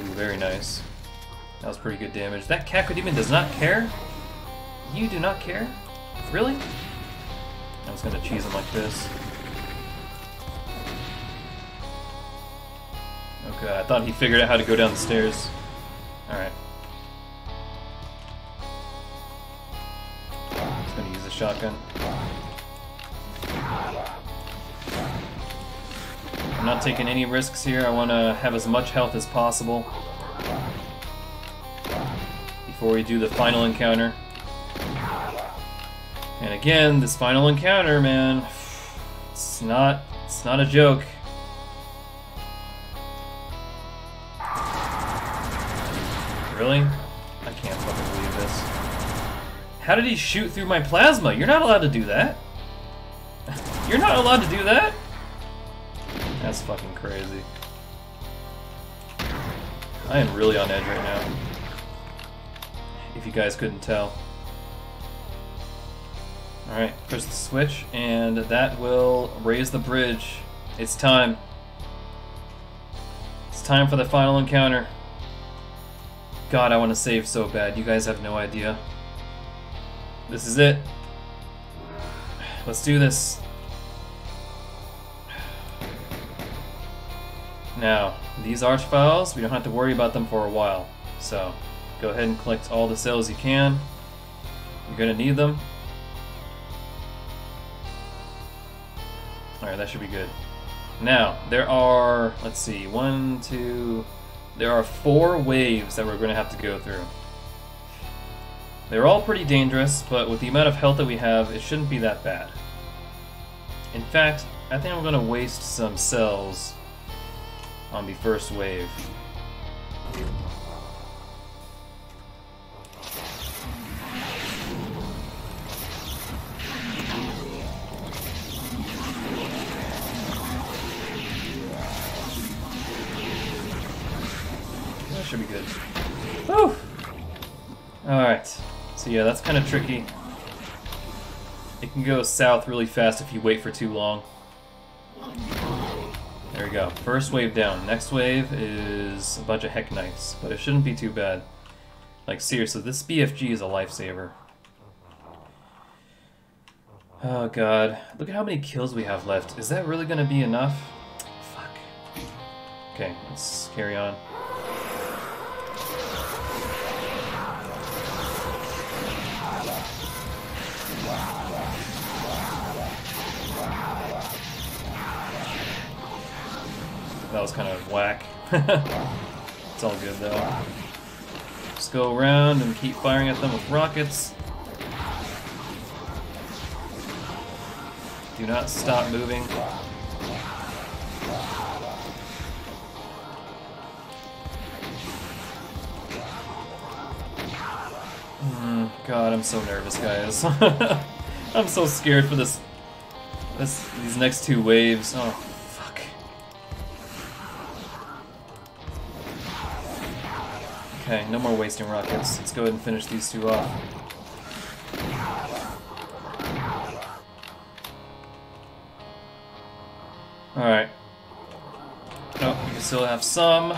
Ooh, very nice. That was pretty good damage. That Cacodemon does not care? You do not care? Really? I was gonna cheese him like this. Okay, I thought he figured out how to go down the stairs. Alright. Shotgun. I'm not taking any risks here. I want to have as much health as possible before we do the final encounter. And again, this final encounter, man, it's not, it's not a joke. Really? I can't fucking believe this. How did he shoot through my plasma? You're not allowed to do that. You're not allowed to do that? That's fucking crazy. I am really on edge right now. If you guys couldn't tell. Alright, press the switch, and that will raise the bridge. It's time. It's time for the final encounter. God, I want to save so bad. You guys have no idea. This is it. Let's do this. Now, these Arch-Viles, we don't have to worry about them for a while. So, go ahead and collect all the cells you can. You're gonna need them. Alright, that should be good. Now, there are, let's see, one, two... There are four waves that we're gonna have to go through. They're all pretty dangerous, but with the amount of health that we have, it shouldn't be that bad. In fact, I think I'm going to waste some cells on the first wave. should be good. Whew. Alright, so yeah, that's kind of tricky. It can go south really fast if you wait for too long. There we go. First wave down. Next wave is a bunch of Heck Knights, but it shouldn't be too bad. Like, seriously, this B F G is a lifesaver. Oh god. Look at how many kills we have left. Is that really going to be enough? Fuck. Okay, let's carry on. That was kind of whack. It's all good though. Just go around and keep firing at them with rockets. Do not stop moving. Mm, God, I'm so nervous, guys. I'm so scared for this, this, these next two waves. Oh. Okay, no more wasting rockets. Let's go ahead and finish these two off. Alright. Oh, we can still have some.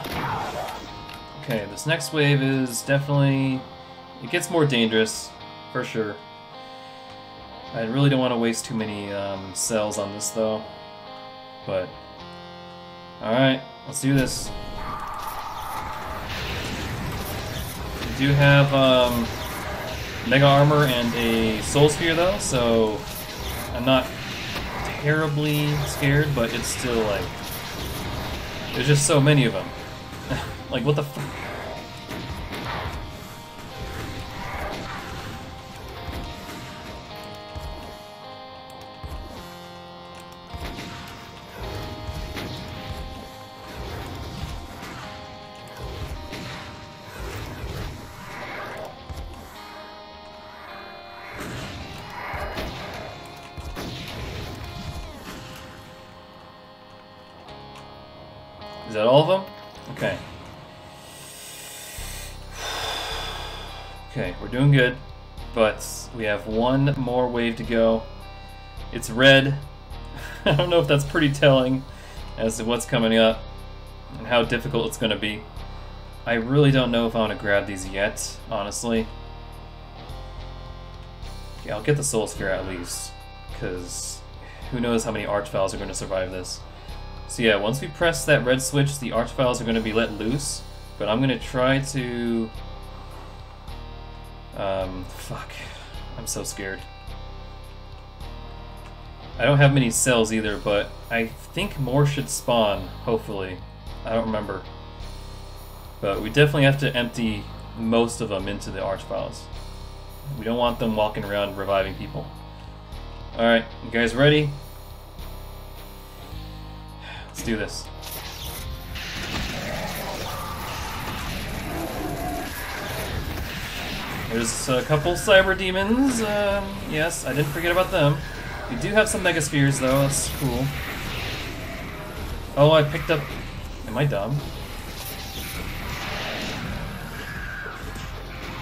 Okay, this next wave is definitely... It gets more dangerous, for sure. I really don't want to waste too many um, cells on this, though. But... Alright, let's do this. I do have um, Mega Armor and a Soul Spear though, so I'm not terribly scared, but it's still like, there's just so many of them. Like, what the one more wave to go. It's red. I don't know if that's pretty telling as to what's coming up and how difficult it's going to be. I really don't know if I want to grab these yet, honestly. Yeah, I'll get the Soul Sphere at least, because who knows how many Arch-Viles are going to survive this. So yeah, once we press that red switch, the Arch-Viles are going to be let loose, but I'm going to try to... Um, fuck. I'm so scared. I don't have many cells either, but I think more should spawn, hopefully. I don't remember. But we definitely have to empty most of them into the Arch-Viles. We don't want them walking around reviving people. Alright, you guys ready? Let's do this. There's a couple Cyberdemons, um, yes, I didn't forget about them. We do have some Mega Spheres though, that's cool. Oh, I picked up... Am I dumb?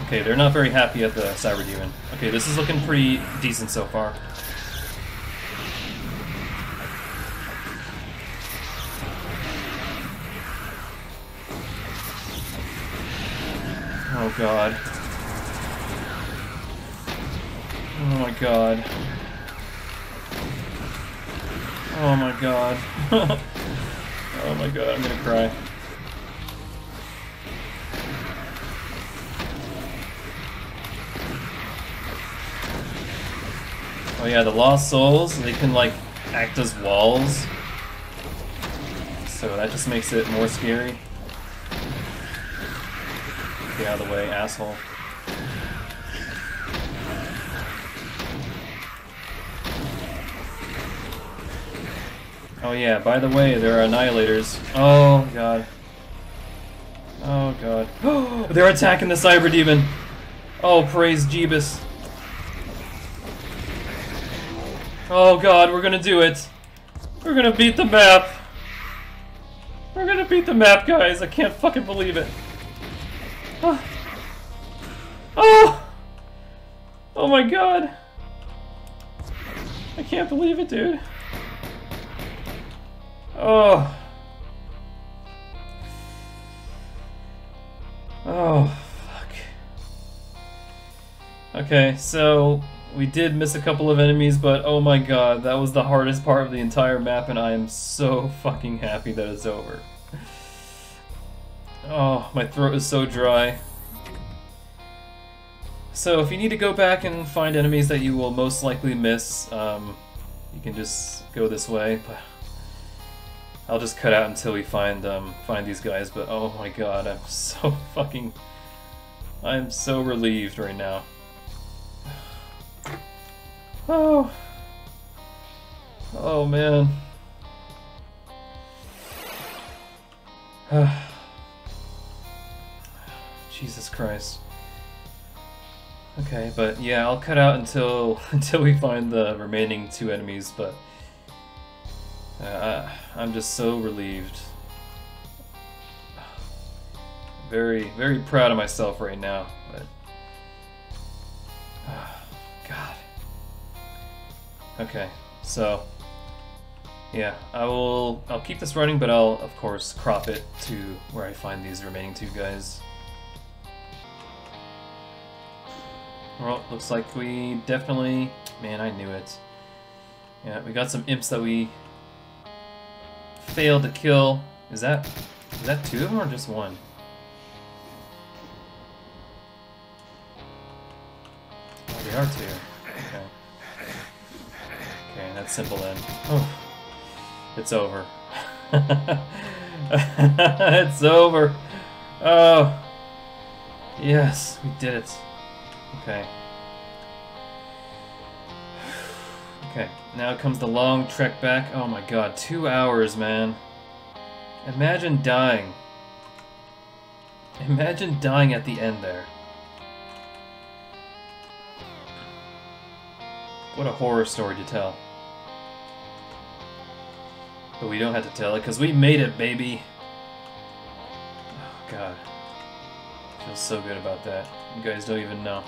Okay, they're not very happy at the Cyberdemon. Okay, this is looking pretty decent so far. Oh god. Oh my god. Oh my god. Oh my god, I'm gonna cry. Oh yeah, the lost souls, they can like act as walls. So that just makes it more scary. Get out of the way, asshole. Oh yeah, by the way, there are Annihilators. Oh god. Oh god. Oh, they're attacking the Cyberdemon! Oh, praise Jeebus. Oh god, we're gonna do it! We're gonna beat the map! We're gonna beat the map, guys! I can't fucking believe it. Oh. Oh! Oh my god! I can't believe it, dude. Oh. Oh, fuck. Okay, so we did miss a couple of enemies, but oh my god, that was the hardest part of the entire map, and I am so fucking happy that it's over. Oh, my throat is so dry. So if you need to go back and find enemies that you will most likely miss, um, you can just go this way, but I'll just cut out until we find um, find these guys. But oh my god, I'm so fucking... I'm so relieved right now. Oh. Oh man. Jesus Christ. Okay, but yeah, I'll cut out until until we find the remaining two enemies, but... Uh, I, I'm just so relieved. Very, very proud of myself right now. But, uh, God. Okay, so yeah, I will. I'll keep this running, but I'll of course crop it to where I find these remaining two guys. Well, looks like we definitely. Man, I knew it. Yeah, we got some imps that we failed to kill. Is that is that two of them or just one? Oh, they are two. Okay. Okay, that's simple then. Oh, it's over. It's over. Oh, yes, we did it. Okay. Okay, now comes the long trek back. Oh my god, two hours, man. Imagine dying. Imagine dying at the end there. What a horror story to tell. But we don't have to tell it, because we made it, baby. Oh god. I feel so good about that. You guys don't even know.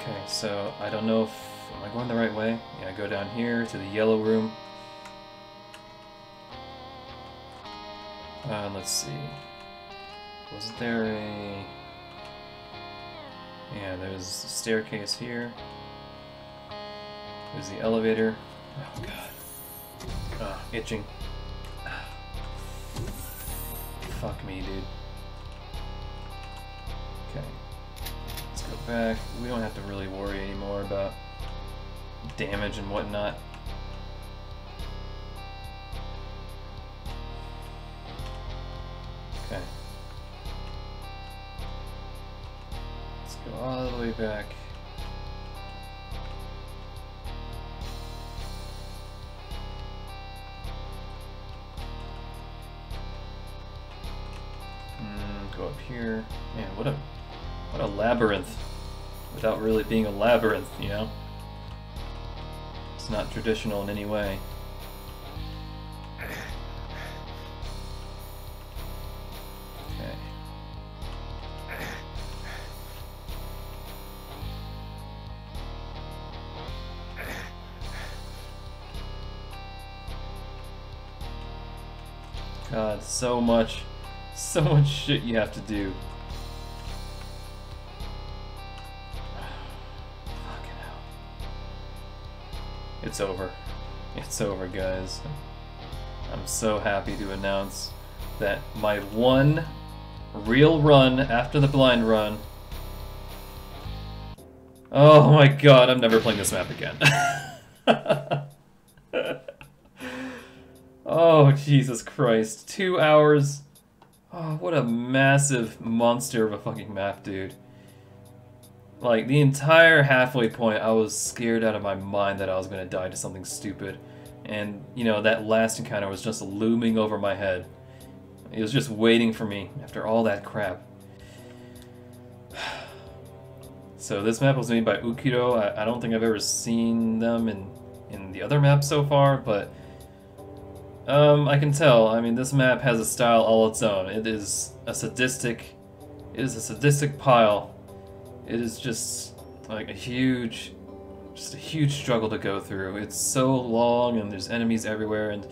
Okay, so I don't know if... Am I going the right way? Yeah, I go down here to the yellow room. Uh, let's see. Was there a... Yeah, there's a staircase here. There's the elevator. Oh, God. Ah, oh, itching. Ah. Fuck me, dude. Okay. Go back. We don't have to really worry anymore about damage and whatnot. Okay. Let's go all the way back. Mm, go up here. Man, what a What a labyrinth, without really being a labyrinth, you know? It's not traditional in any way. Okay. God, so much, so much shit you have to do. It's over. It's over, guys. I'm so happy to announce that my one real run after the blind run... Oh my god, I'm never playing this map again. Oh, Jesus Christ. Two hours. Oh, what a massive monster of a fucking map, dude. Like, the entire halfway point, I was scared out of my mind that I was going to die to something stupid. And, you know, that last encounter was just looming over my head. It was just waiting for me after all that crap. So this map was made by Ukiro. I, I don't think I've ever seen them in, in the other maps so far, but... Um, I can tell. I mean, this map has a style all its own. It is a sadistic... It is a sadistic pile. It is just, like, a huge... Just a huge struggle to go through. It's so long, and there's enemies everywhere, and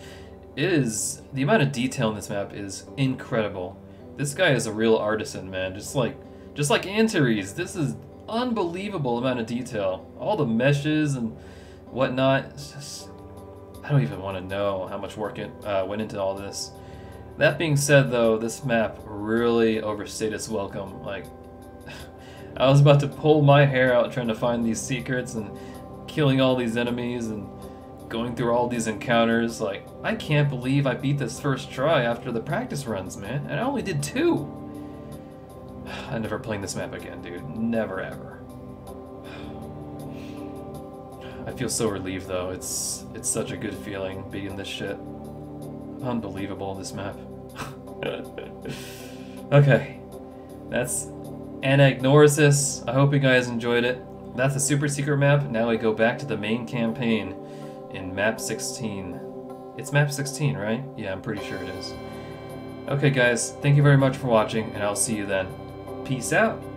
it is... The amount of detail in this map is incredible. This guy is a real artisan, man. Just like... Just like Antares, this is unbelievable amount of detail. All the meshes and whatnot. It's just... I don't even want to know how much work it uh, went into all this. That being said, though, this map really overstayed its welcome. Like, I was about to pull my hair out trying to find these secrets and killing all these enemies and going through all these encounters. Like, I can't believe I beat this first try after the practice runs, man. And I only did two. I'm never playing this map again, dude. Never, ever. I feel so relieved, though. It's it's such a good feeling, beating this shit. Unbelievable, this map. Okay. That's Anagnorisis. I hope you guys enjoyed it. That's a super secret map. Now we go back to the main campaign in map sixteen. It's map sixteen, right? Yeah, I'm pretty sure it is. Okay, guys. Thank you very much for watching, and I'll see you then. Peace out.